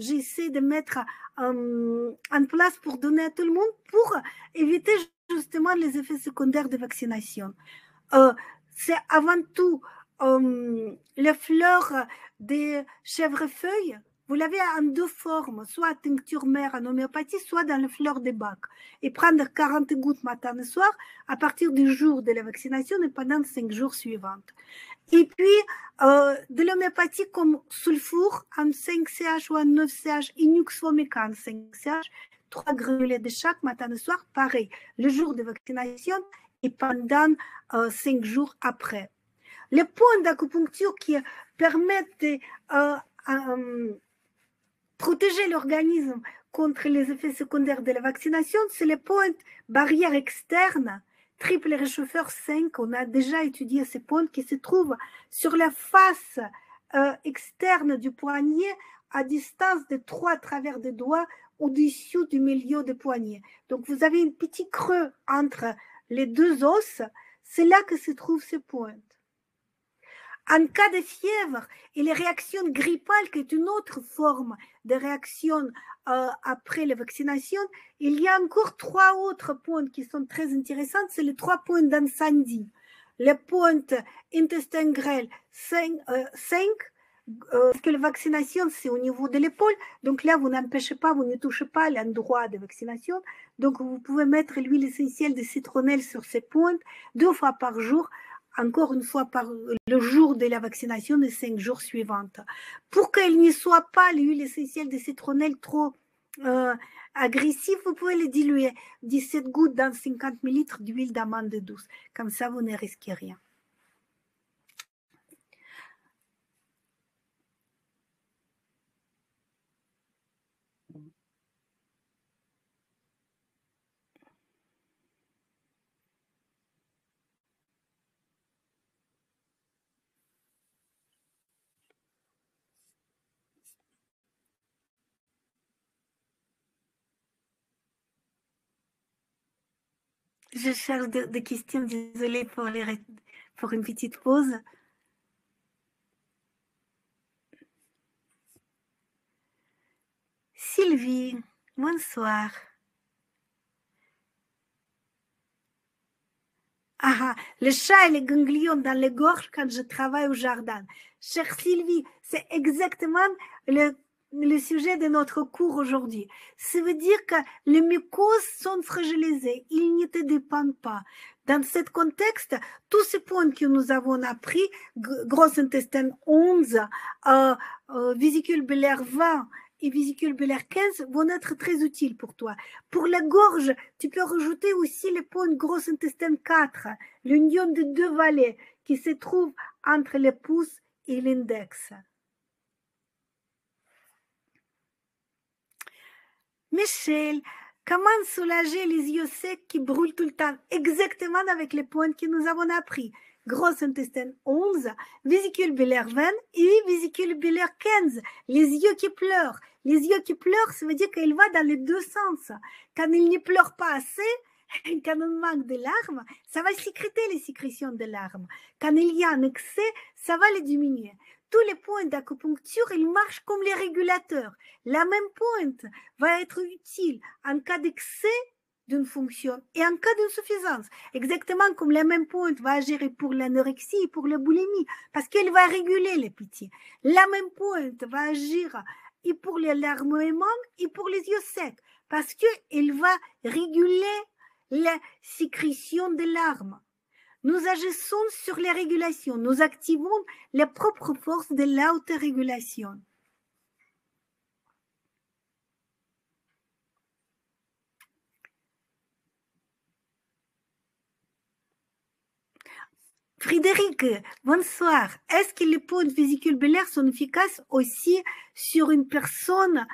j'essaie de mettre en place pour donner à tout le monde, pour éviter justement les effets secondaires de vaccination. C'est avant tout les fleurs des chèvrefeuilles, Vous l'avez en deux formes, soit tincture mère en homéopathie, soit dans les fleurs de bac. Et prendre 40 gouttes matin et soir à partir du jour de la vaccination et pendant 5 jours suivants. Et puis, de l'homéopathie comme sulfure en 5CH ou en 9CH, inuxvomica en 5CH, 3 granulés de chaque matin et soir, pareil, le jour de vaccination et pendant 5 jours après. Les points d'acupuncture qui permettent de protéger l'organisme contre les effets secondaires de la vaccination, c'est les points barrières externes, triple réchauffeur 5. On a déjà étudié ces points qui se trouvent sur la face externe du poignet à distance de 3 travers des doigts au-dessus du milieu du poignet. Donc, vous avez un petit creux entre les deux os. C'est là que se trouvent ces points. En cas de fièvre et les réactions grippales, qui est une autre forme de réaction après la vaccination, il y a encore 3 autres points qui sont très intéressants. C'est les 3 points d'incendie. Les points intestin grêle 5, parce que la vaccination, c'est au niveau de l'épaule. Donc là, vous n'empêchez pas, vous ne touchez pas l'endroit de vaccination. Donc, vous pouvez mettre l'huile essentielle de citronnelle sur ces points 2 fois par jour. Encore une fois, par le jour de la vaccination et 5 jours suivants. Pour qu'elle ne soit pas l'huile essentielle de citronnelle trop agressive, vous pouvez le diluer 17 gouttes dans 50 ml d'huile d'amande douce. Comme ça, vous ne risquez rien. Je cherche des questions, désolée pour une petite pause. Sylvie, bonsoir. Ah, le chat et les ganglions dans les gorges quand je travaille au jardin. Chère Sylvie, c'est exactement le sujet de notre cours aujourd'hui. Ça veut dire que les mucoses sont fragilisées, ils ne te dépendent pas. Dans ce contexte, tous ces points que nous avons appris, gros intestin 11, vésicule biliaire 20 et vésicule biliaire 15, vont être très utiles pour toi. Pour la gorge, tu peux rajouter aussi les points gros intestin 4, l'union de 2 vallées qui se trouve entre les pouces et l'index. Michel, comment soulager les yeux secs qui brûlent tout le temps? Exactement avec les points que nous avons appris. Gros intestin 11, vésicule biliaire 20 et vésicule biliaire 15. Les yeux qui pleurent. Les yeux qui pleurent, ça veut dire qu'il va dans les deux sens. Quand il ne pleure pas assez, quand on manque de larmes, ça va sécréter les sécrétions de larmes. Quand il y a un excès, ça va les diminuer. Tous les points d'acupuncture, ils marchent comme les régulateurs. La même pointe va être utile en cas d'excès d'une fonction et en cas d'insuffisance. Exactement comme la même pointe va agir pour l'anorexie et pour la boulimie, parce qu'elle va réguler l'appétit. La même pointe va agir et pour les larmoiements et pour les yeux secs, parce qu'elle va réguler la sécrétion des larmes. Nous agissons sur les régulations, nous activons les propres forces de l'autorégulation. Frédéric, bonsoir. Est-ce que les points vésicule biliaire sont efficaces aussi sur une personne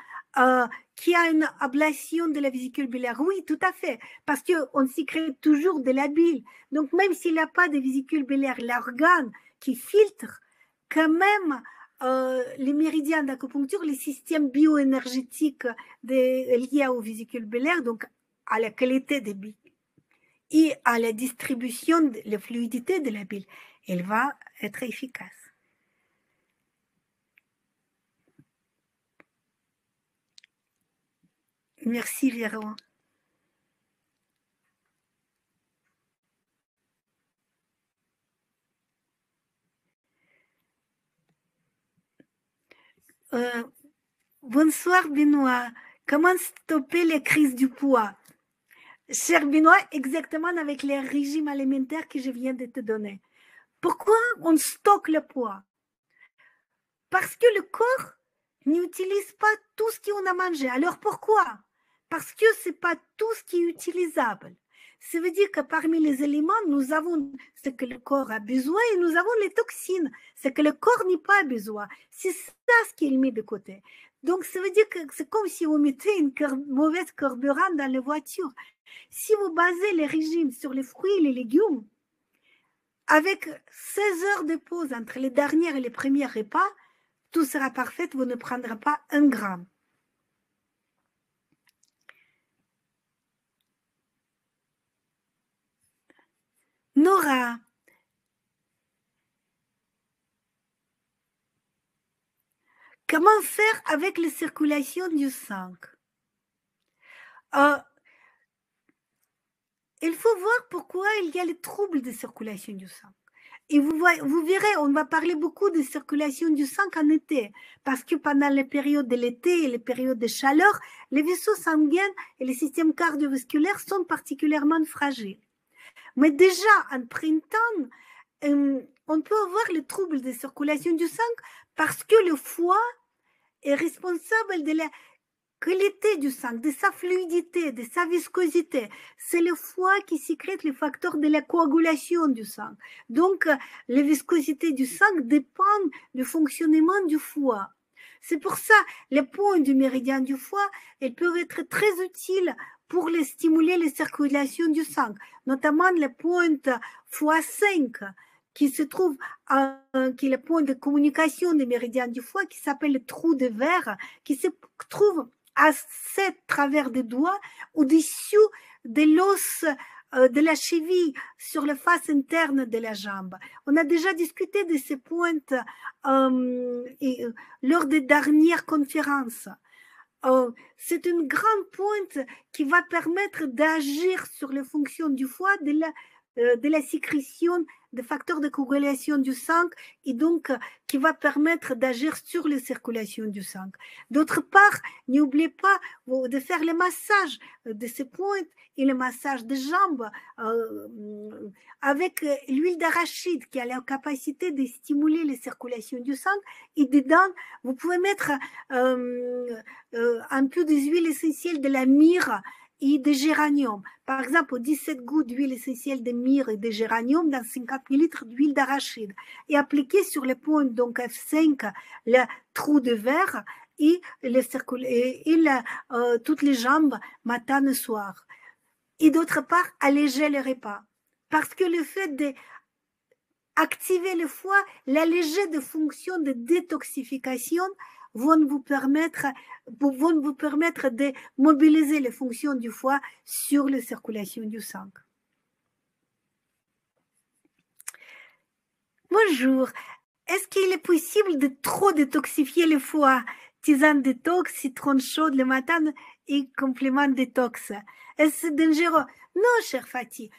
qui a une ablation de la vésicule biliaire? Oui, tout à fait, parce qu'on sécrète toujours de la bile. Donc, même s'il n'y a pas de vésicule biliaire, l'organe qui filtre, quand même, les méridiens d'acupuncture, les systèmes bioénergétiques liés aux vésicules biliaires, donc à la qualité des billes et à la distribution de la fluidité de la bile, elle va être efficace. Merci, Véro. Bonsoir Benoît. Comment stopper les crises du poids? Cher Benoît, exactement avec les régimes alimentaires que je viens de te donner. Pourquoi on stocke le poids? Parce que le corps n'utilise pas tout ce qu'on a mangé. Alors pourquoi? Parce que ce n'est pas tout ce qui est utilisable. Ça veut dire que parmi les aliments, nous avons ce que le corps a besoin et nous avons les toxines, ce que le corps n'a pas besoin. C'est ça ce qu'il met de côté. Donc, ça veut dire que c'est comme si vous mettez une mauvaise carburant dans la voiture. Si vous basez les régimes sur les fruits et les légumes, avec 16 heures de pause entre les derniers et les premiers repas, tout sera parfait, vous ne prendrez pas 1 gramme. Nora, comment faire avec la circulation du sang? Il faut voir pourquoi il y a les troubles de circulation du sang. Et vous verrez, on va parler beaucoup de circulation du sang en été, parce que pendant les périodes de l'été et les périodes de chaleur, les vaisseaux sanguins et les systèmes cardiovasculaires sont particulièrement fragiles. Mais déjà en printemps, on peut avoir les troubles de circulation du sang parce que le foie est responsable de la qualité du sang, de sa fluidité, de sa viscosité. C'est le foie qui sécrète les facteurs de la coagulation du sang. Donc, la viscosité du sang dépend du fonctionnement du foie. C'est pour ça que les points du méridien du foie, ils peuvent être très utiles pour les stimuler la circulation du sang, notamment les pointes foie 5 qui se trouve qui est le point de communication des méridiens du foie qui s'appelle le trou de verre, qui se trouve à 7 travers des doigts au-dessus de l'os de la cheville sur la face interne de la jambe. On a déjà discuté de ces pointes lors des dernières conférences. C'est une grande pointe qui va permettre d'agir sur les fonctions du foie, de la sécrétion des facteurs de coagulation du sang et donc qui va permettre d'agir sur la circulation du sang. D'autre part, n'oubliez pas de faire le massage de ces pointes et le massage des jambes avec l'huile d'arachide qui a la capacité de stimuler la circulation du sang et dedans, vous pouvez mettre un peu des huiles essentielles de la myrrhe et de géranium. Par exemple, 17 gouttes d'huile essentielle de myrrhe et de géranium dans 50 ml d'huile d'arachide et appliquer sur les points donc F5, le trou de verre et, toutes les jambes matin et soir. Et d'autre part, alléger les repas. Parce que le fait d'activer le foie, l'alléger de fonctions de détoxification, vont vous permettre de mobiliser les fonctions du foie sur la circulation du sang. Bonjour, est-ce qu'il est possible de trop détoxifier le foie? Tisane détox, citron chaud le matin et complément détox. Est-ce dangereux? Non, cher Fatih.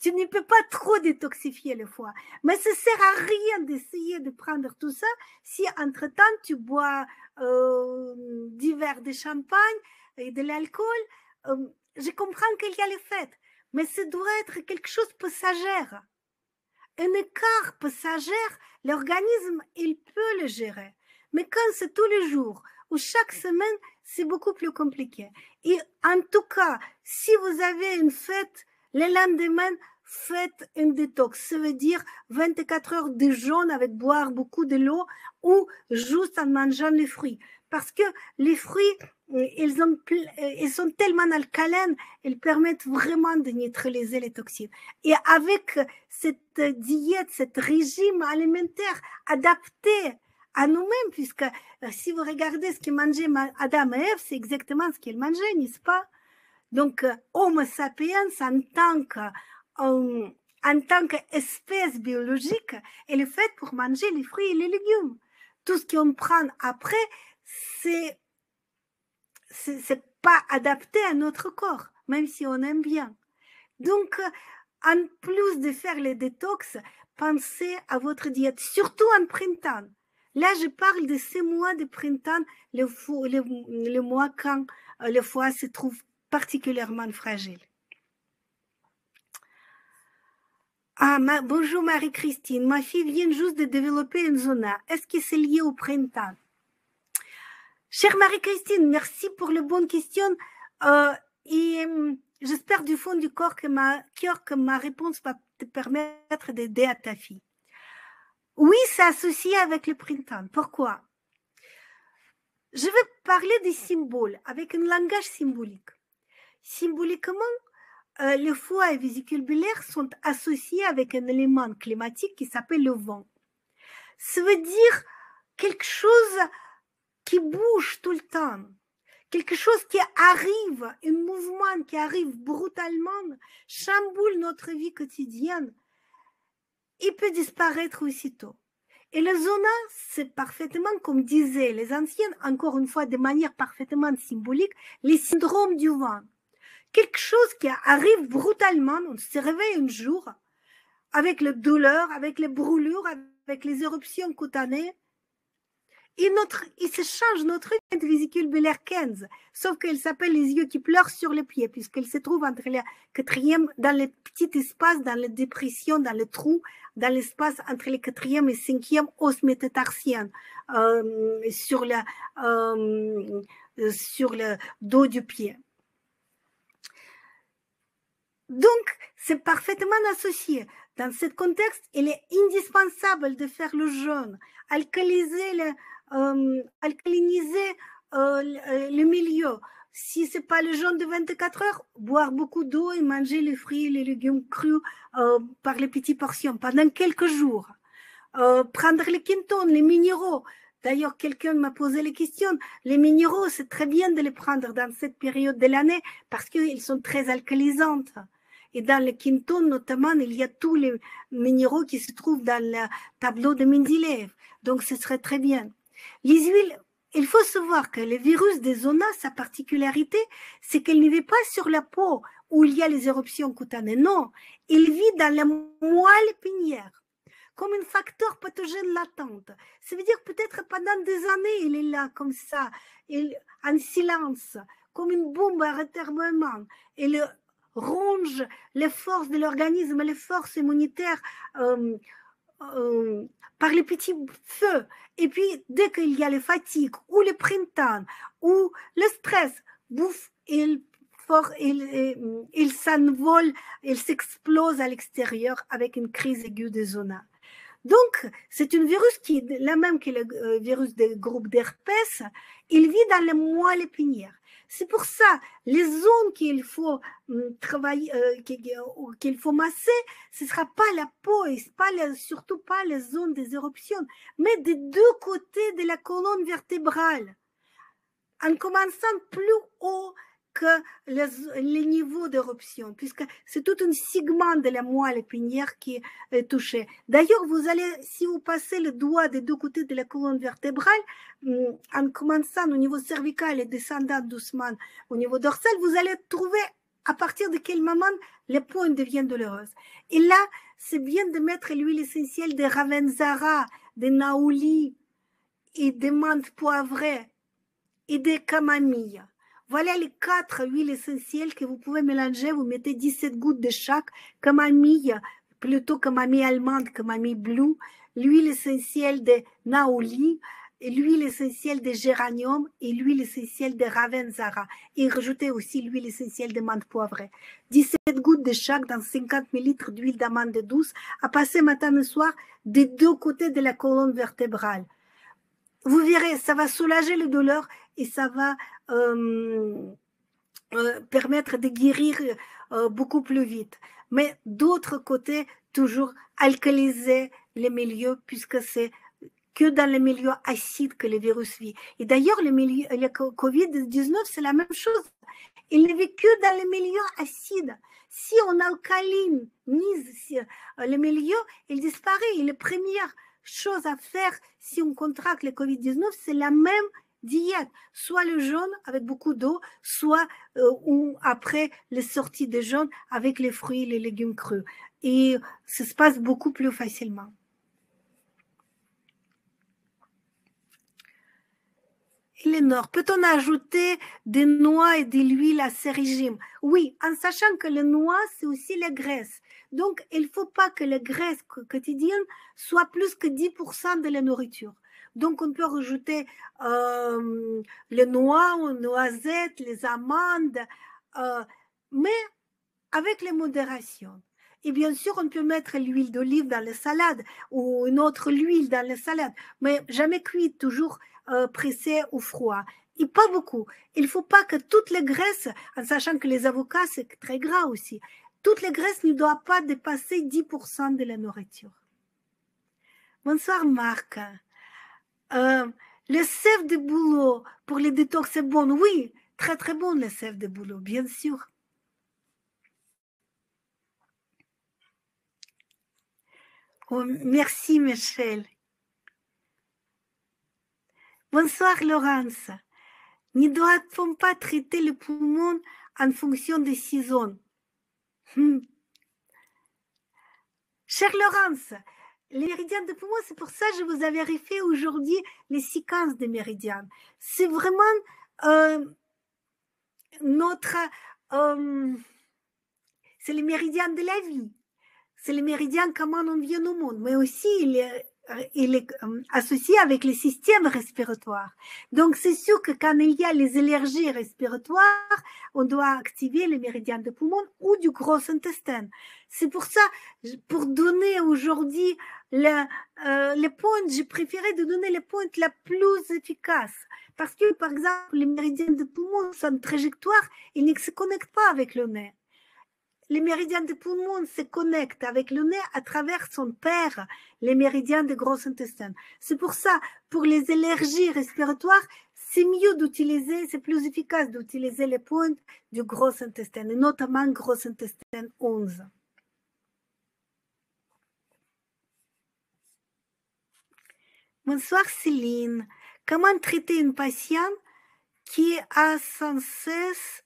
Tu ne peux pas trop détoxifier le foie. Mais ça ne sert à rien d'essayer de prendre tout ça si, entre-temps, tu bois du verre de champagne et de l'alcool. Je comprends qu'il y a les fêtes, mais ça doit être quelque chose de passager. Un écart passager, l'organisme, il peut le gérer. Mais quand c'est tous les jours ou chaque semaine, c'est beaucoup plus compliqué. Et en tout cas, si vous avez une fête, le lendemain, faites un détox, ça veut dire 24 heures de jeûne avec boire beaucoup de l'eau ou juste en mangeant les fruits. Parce que les fruits, ils sont tellement alcalins, ils permettent vraiment de neutraliser les toxines. Et avec cette diète, ce régime alimentaire adapté à nous-mêmes, puisque si vous regardez ce que mangeaient Adam et Ève, c'est exactement ce qu'ils mangeaient, n'est-ce pas? Donc, Homo sapiens, en tant qu'espèce biologique, elle est faite pour manger les fruits et les légumes. Tout ce qu'on prend après, c'est pas adapté à notre corps, même si on aime bien. Donc, en plus de faire les détox, pensez à votre diète, surtout en printemps. Là, je parle de ces mois de printemps, le mois quand le foie se trouve particulièrement fragile. Ah, bonjour Marie-Christine, ma fille vient juste de développer une zona. Est-ce que c'est lié au printemps? Chère Marie-Christine, merci pour la bonne question. J'espère du fond du corps que ma réponse va te permettre d'aider à ta fille. Oui, c'est associé avec le printemps. Pourquoi? Je vais parler des symboles avec un langage symbolique. Symboliquement, le foie et les vésicules biliaires sont associés avec un élément climatique qui s'appelle le vent. Ça veut dire quelque chose qui bouge tout le temps, quelque chose qui arrive, un mouvement qui arrive brutalement, chamboule notre vie quotidienne et peut disparaître aussitôt. Et le zona, c'est parfaitement, comme disaient les anciens, encore une fois de manière parfaitement symbolique, les syndromes du vent. Quelque chose qui arrive brutalement, on se réveille un jour avec la douleur, avec les brûlures, avec les éruptions cutanées, et ça change notre vésicule biliaire 15, sauf qu'elle s'appelle les yeux qui pleurent sur les pieds, puisqu'elle se trouve entre les quatrième, dans les petits espaces, dans les dépressions, dans les trous, dans l'espace entre les quatrième et cinquième os métatarsienne, sur le dos du pied. Donc, c'est parfaitement associé. Dans ce contexte, il est indispensable de faire le jeûne, alcaliniser le milieu. Si ce n'est pas le jeûne de 24 heures, boire beaucoup d'eau et manger les fruits et les légumes crus par les petites portions pendant quelques jours. Prendre les quintones, les minéraux. D'ailleurs, quelqu'un m'a posé les questions. Les minéraux, c'est très bien de les prendre dans cette période de l'année parce qu'ils sont très alcalisantes. Et dans le quinton, notamment, il y a tous les minéraux qui se trouvent dans le tableau de Mendeleïev. Donc, ce serait très bien. Les huiles, il faut savoir que le virus des zonas, sa particularité, c'est qu'elle ne vit pas sur la peau où il y a les éruptions cutanées. Non, il vit dans la moelle épinière, comme un facteur pathogène latent. Ça veut dire peut-être pendant des années, il est là comme ça, en silence, comme une bombe à retardement. Et le ronge les forces de l'organisme, les forces immunitaires par les petits feux. Et puis, dès qu'il y a les fatigues ou le printemps ou le stress, bouffe, il s'envole, il s'explose à l'extérieur avec une crise aiguë des zonas. Donc, c'est un virus qui est la même que le virus des groupes d'herpès. Il vit dans les moelle épinière. C'est pour ça, les zones qu'il faut travailler, qu'il faut masser, ce ne sera pas la peau, et surtout pas les zones des éruptions, mais des deux côtés de la colonne vertébrale, en commençant plus haut que les niveaux d'éruption, puisque c'est tout un segment de la moelle épinière qui est touché. D'ailleurs, vous allez, si vous passez le doigt des deux côtés de la colonne vertébrale, en commençant au niveau cervical et descendant doucement au niveau dorsal, vous allez trouver à partir de quel moment les points deviennent douloureuses. Et là, c'est bien de mettre l'huile essentielle de Ravintsara, de Niaouli et de menthe poivrée et de camomille. Voilà les 4 huiles essentielles que vous pouvez mélanger. Vous mettez 17 gouttes de chaque, camomille, plutôt camomille allemande, camomille bleue, l'huile essentielle de Niaouli, l'huile essentielle de géranium et l'huile essentielle de Ravintsara. Et rajoutez aussi l'huile essentielle de menthe poivrée. 17 gouttes de chaque dans 50 ml d'huile d'amande douce à passer matin et soir des deux côtés de la colonne vertébrale. Vous verrez, ça va soulager les douleurs et ça va permettre de guérir beaucoup plus vite. Mais d'autre côté, toujours alcaliser les milieux puisque c'est que dans les milieux acides que le virus vit. Et d'ailleurs, le COVID-19, c'est la même chose. Il ne vit que dans les milieux acides. Si on alcalinise les milieux, il disparaît. Et la première chose à faire si on contracte le COVID-19, c'est la même diète, soit le jeûne avec beaucoup d'eau, soit ou après les sorties de jeûne avec les fruits et les légumes crus. Et ça se passe beaucoup plus facilement. Lénore, peut-on ajouter des noix et de l'huile à ce régime? Oui, en sachant que les noix, c'est aussi les graisses. Donc, il ne faut pas que les graisses quotidiennes soient plus que 10% de la nourriture. Donc, on peut rajouter les noix, les noisettes, les amandes, mais avec les modérations. Et bien sûr, on peut mettre l'huile d'olive dans les salades ou une autre huile dans les salades, mais jamais cuite, toujours pressée ou froid. Et pas beaucoup. Il ne faut pas que toutes les graisses, en sachant que les avocats, c'est très gras aussi, toutes les graisses ne doivent pas dépasser 10% de la nourriture. Bonsoir Marc. Le sève de boulot pour les détox, c'est bon? Oui, très très bon le sève de boulot, bien sûr. Oh, merci Michel. Bonsoir Laurence. Ne doit-on pas traiter le poumon en fonction des saisons? Chère Laurence, les méridiens de poumon, c'est pour ça que je vous avais refait aujourd'hui les séquences des méridiens. C'est vraiment c'est les méridiens de la vie. C'est le méridien comment on vient au monde, mais aussi il est associé avec le système respiratoire. Donc, c'est sûr que quand il y a les allergies respiratoires, on doit activer le méridien de poumon ou du gros intestin. C'est pour ça, pour donner aujourd'hui les points, j'ai préféré de donner les points la plus efficace. Parce que, par exemple, les méridiens de poumon, son trajectoire, il ne se connecte pas avec le nez. Les méridiens de poumon se connectent avec le nez à travers son père, les méridiens de gros intestin. C'est pour ça, pour les allergies respiratoires, c'est mieux d'utiliser, c'est plus efficace d'utiliser les pointes du gros intestin, et notamment gros intestin 11. Bonsoir Céline. Comment traiter une patiente qui a sans cesse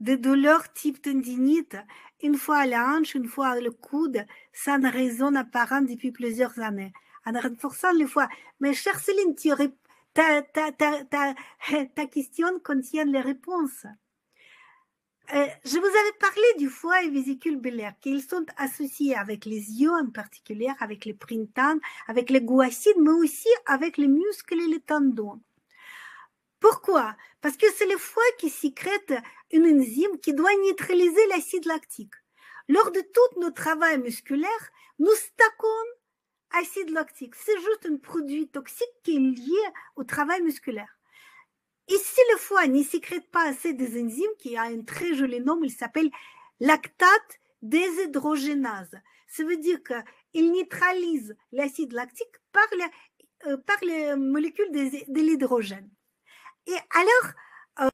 des douleurs type tendinite, une fois à la hanche, une fois le coude, sans raison apparente depuis plusieurs années, en renforçant les fois. Mais chère Céline, ta question contient les réponses. Je vous avais parlé du foie et vésicules biliaires, qu'ils sont associés avec les yeux en particulier, avec les printemps, avec les gouacides, mais aussi avec les muscles et les tendons. Pourquoi? Parce que c'est le foie qui sécrète une enzyme qui doit neutraliser l'acide lactique. Lors de tout notre travail musculaire, nous stockons l'acide lactique. C'est juste un produit toxique qui est lié au travail musculaire. Et si le foie ne sécrète pas assez des enzymes, qui a un très joli nom, il s'appelle lactate déshydrogénase. Ça veut dire qu'il neutralise l'acide lactique par les molécules de l'hydrogène. Et alors,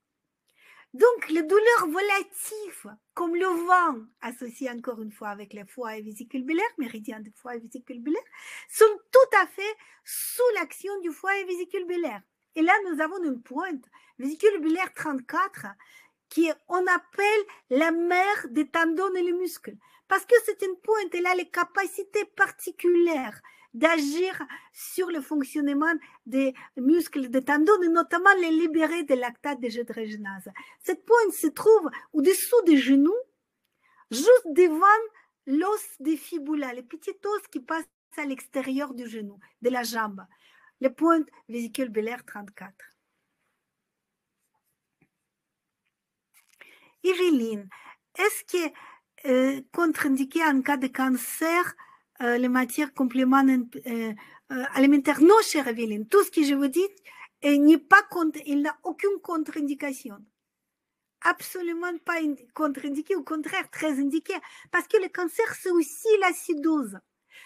donc les douleurs volatives, comme le vent, associé encore une fois avec les foie et vésicules biliaires, méridien de foie et vésicules biliaires, sont tout à fait sous l'action du foie et vésicules biliaires. Et là, nous avons une pointe, vésicule biliaire 34, qu'on appelle la mère des tendons et les muscles. Parce que c'est une pointe, elle a les capacités particulières d'agir sur le fonctionnement des muscles, des tendons, et notamment les libérer de lactate déshydrogénase. Cette pointe se trouve au-dessous des genoux, juste devant l'os des fibulas, les petits os qui passent à l'extérieur du genou, de la jambe. Les pointes vésicule biliaire 34. Evelyne, est-ce que contre-indiqué en cas de cancer les matières compléments alimentaires? Non, chère Evelyne, tout ce que je vous dis, il n'a aucune contre-indication. Absolument pas contre-indiqué, au contraire, très indiqué. Parce que le cancer, c'est aussi l'acidose.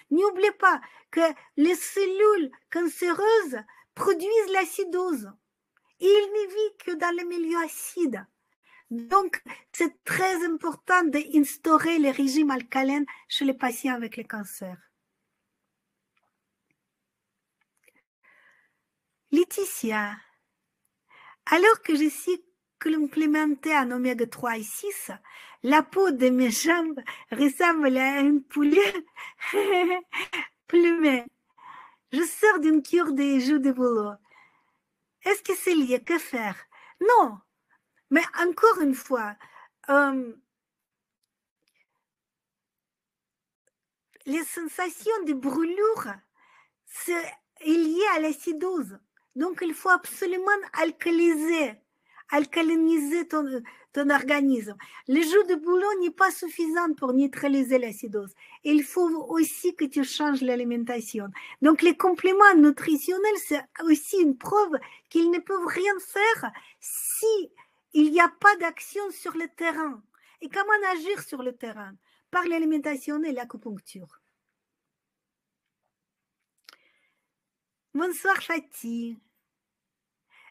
N'oubliez pas que les cellules cancéreuses produisent l'acidose. Et il ne vit que dans le milieu acide. Donc, c'est très important d'instaurer les régimes alcalins chez les patients avec le cancer. Laetitia, alors que je suis complémentée en oméga 3 et 6, la peau de mes jambes ressemble à une poulet plumée. Je sors d'une cure de jus de boulot. Est-ce que c'est lié? Que faire? Non. Mais encore une fois, les sensations de brûlure, c'est lié à l'acidose. Donc, il faut absolument alcaliniser ton organisme. Le jus de boulot n'est pas suffisant pour neutraliser l'acidose. Il faut aussi que tu changes l'alimentation. Donc, les compléments nutritionnels, c'est aussi une preuve qu'ils ne peuvent rien faire si il n'y a pas d'action sur le terrain. Et comment agir sur le terrain? Par l'alimentation et l'acupuncture. Bonsoir Fatih.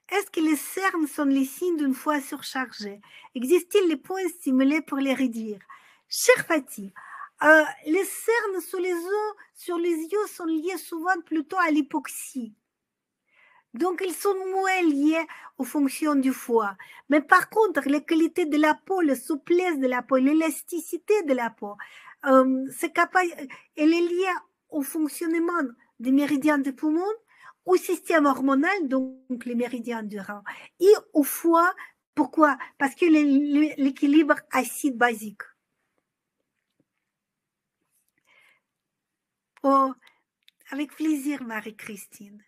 Est-ce que les cernes sont les signes d'une foi surchargée? Existe-t-il les points stimulés pour les réduire? Cher Fatih, les cernes sur les yeux sont liées souvent plutôt à l'hypoxie. Donc, ils sont moins liés aux fonctions du foie. Mais par contre, les qualités de la peau, la souplesse de la peau, l'élasticité de la peau, elle est liée au fonctionnement des méridiens du poumon, au système hormonal, donc les méridiens du rein, et au foie. Pourquoi? Parce que l'équilibre acide-basique. Oh, avec plaisir, Marie-Christine.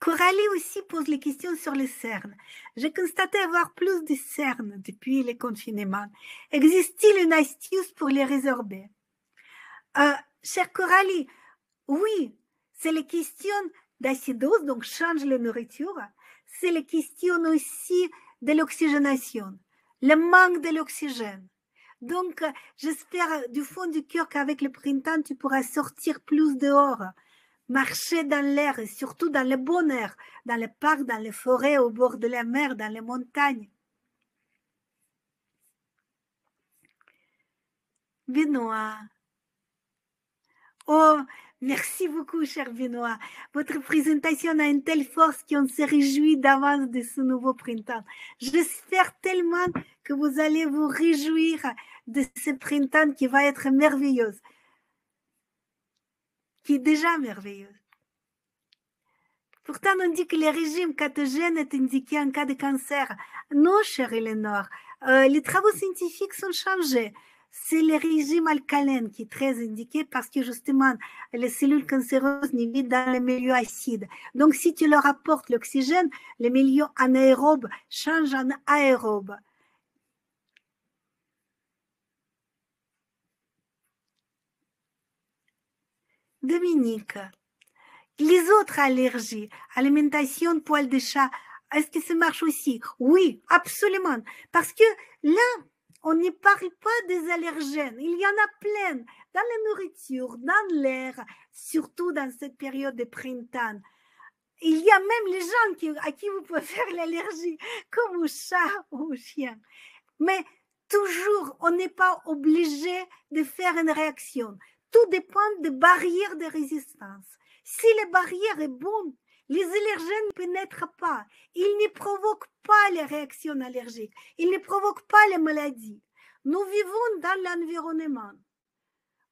Coralie aussi pose les questions sur les cernes. J'ai constaté avoir plus de cernes depuis le confinement. Existe-t-il une astuce pour les résorber? Chère Coralie, oui, c'est les questions d'acidose, donc change la nourriture. C'est les questions aussi de l'oxygénation, le manque de l'oxygène. Donc, j'espère du fond du cœur qu'avec le printemps, tu pourras sortir plus dehors. Marcher dans l'air et surtout dans le bon air, dans les parcs, dans les forêts, au bord de la mer, dans les montagnes. Benoît. Oh, merci beaucoup, cher Benoît. Votre présentation a une telle force qu'on se réjouit d'avance de ce nouveau printemps. J'espère tellement que vous allez vous réjouir de ce printemps qui va être merveilleux. Qui est déjà merveilleuse. Pourtant, on dit que le régime cathogène est indiqué en cas de cancer. Non, chère Eleanor, les travaux scientifiques sont changés. C'est le régime alcalin qui est très indiqué parce que justement, les cellules cancéreuses vivent dans les milieux acides. Donc, si tu leur apportes l'oxygène, les milieux anaérobes changent en aérobes. Dominique, les autres allergies, alimentation, poils de chat, est-ce que ça marche aussi? Oui, absolument. Parce que là, on ne parle pas des allergènes. Il y en a plein dans la nourriture, dans l'air, surtout dans cette période de printemps. Il y a même les gens à qui vous pouvez faire l'allergie, comme au chat ou au chien. Mais toujours, on n'est pas obligé de faire une réaction. Tout dépend des barrières de résistance. Si les barrières sont bonnes, les allergènes ne pénètrent pas. Ils ne provoquent pas les réactions allergiques. Ils ne provoquent pas les maladies. Nous vivons dans l'environnement.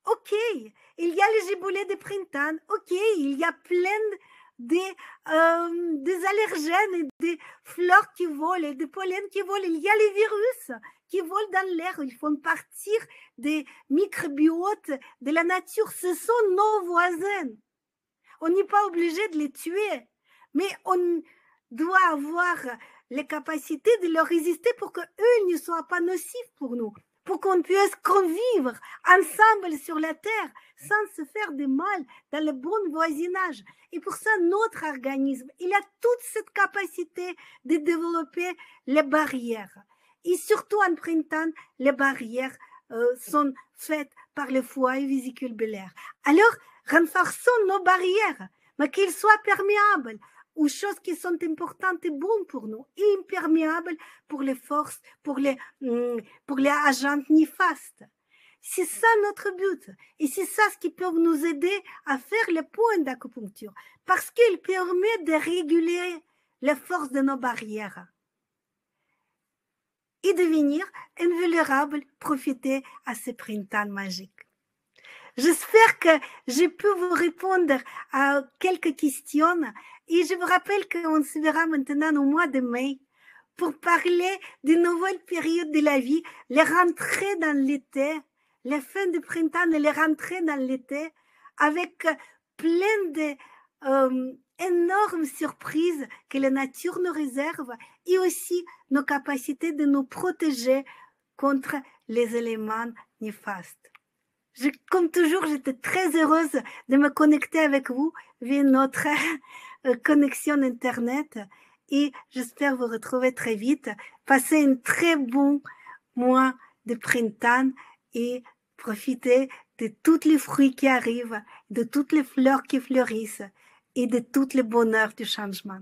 Ok, il y a les giboulées de printemps. Ok, il y a plein des allergènes, et des fleurs qui volent, et des pollens qui volent. Il y a les virus qui volent dans l'air, ils font partir des microbiotes de la nature. Ce sont nos voisins. On n'est pas obligé de les tuer, mais on doit avoir les capacités de leur résister pour qu'eux ne soient pas nocifs pour nous, pour qu'on puisse convivre ensemble sur la terre sans se faire de mal dans le bon voisinage. Et pour ça, notre organisme, il a toute cette capacité de développer les barrières. Et surtout en printemps, les barrières sont faites par le foie et vésicule biliaire. Alors, renforçons nos barrières, mais qu'elles soient perméables aux choses qui sont importantes et bonnes pour nous, et imperméables pour les forces, pour les agents néfastes. C'est ça notre but, et c'est ça ce qui peut nous aider à faire les points d'acupuncture, parce qu'il permet de réguler les forces de nos barrières et devenir invulnérable, profiter à ce printemps magique. J'espère que j'ai pu vous répondre à quelques questions et je vous rappelle qu'on se verra maintenant au mois de mai pour parler d'une nouvelle période de la vie, les rentrées dans l'été, les fins de printemps et les rentrées dans l'été avec plein de énormes surprises que la nature nous réserve et aussi nos capacités de nous protéger contre les éléments néfastes. Comme toujours, j'étais très heureuse de me connecter avec vous via notre connexion Internet et j'espère vous retrouver très vite. Passez un très bon mois de printemps et profitez de tous les fruits qui arrivent, de toutes les fleurs qui fleurissent et de tout le bonheur du changement.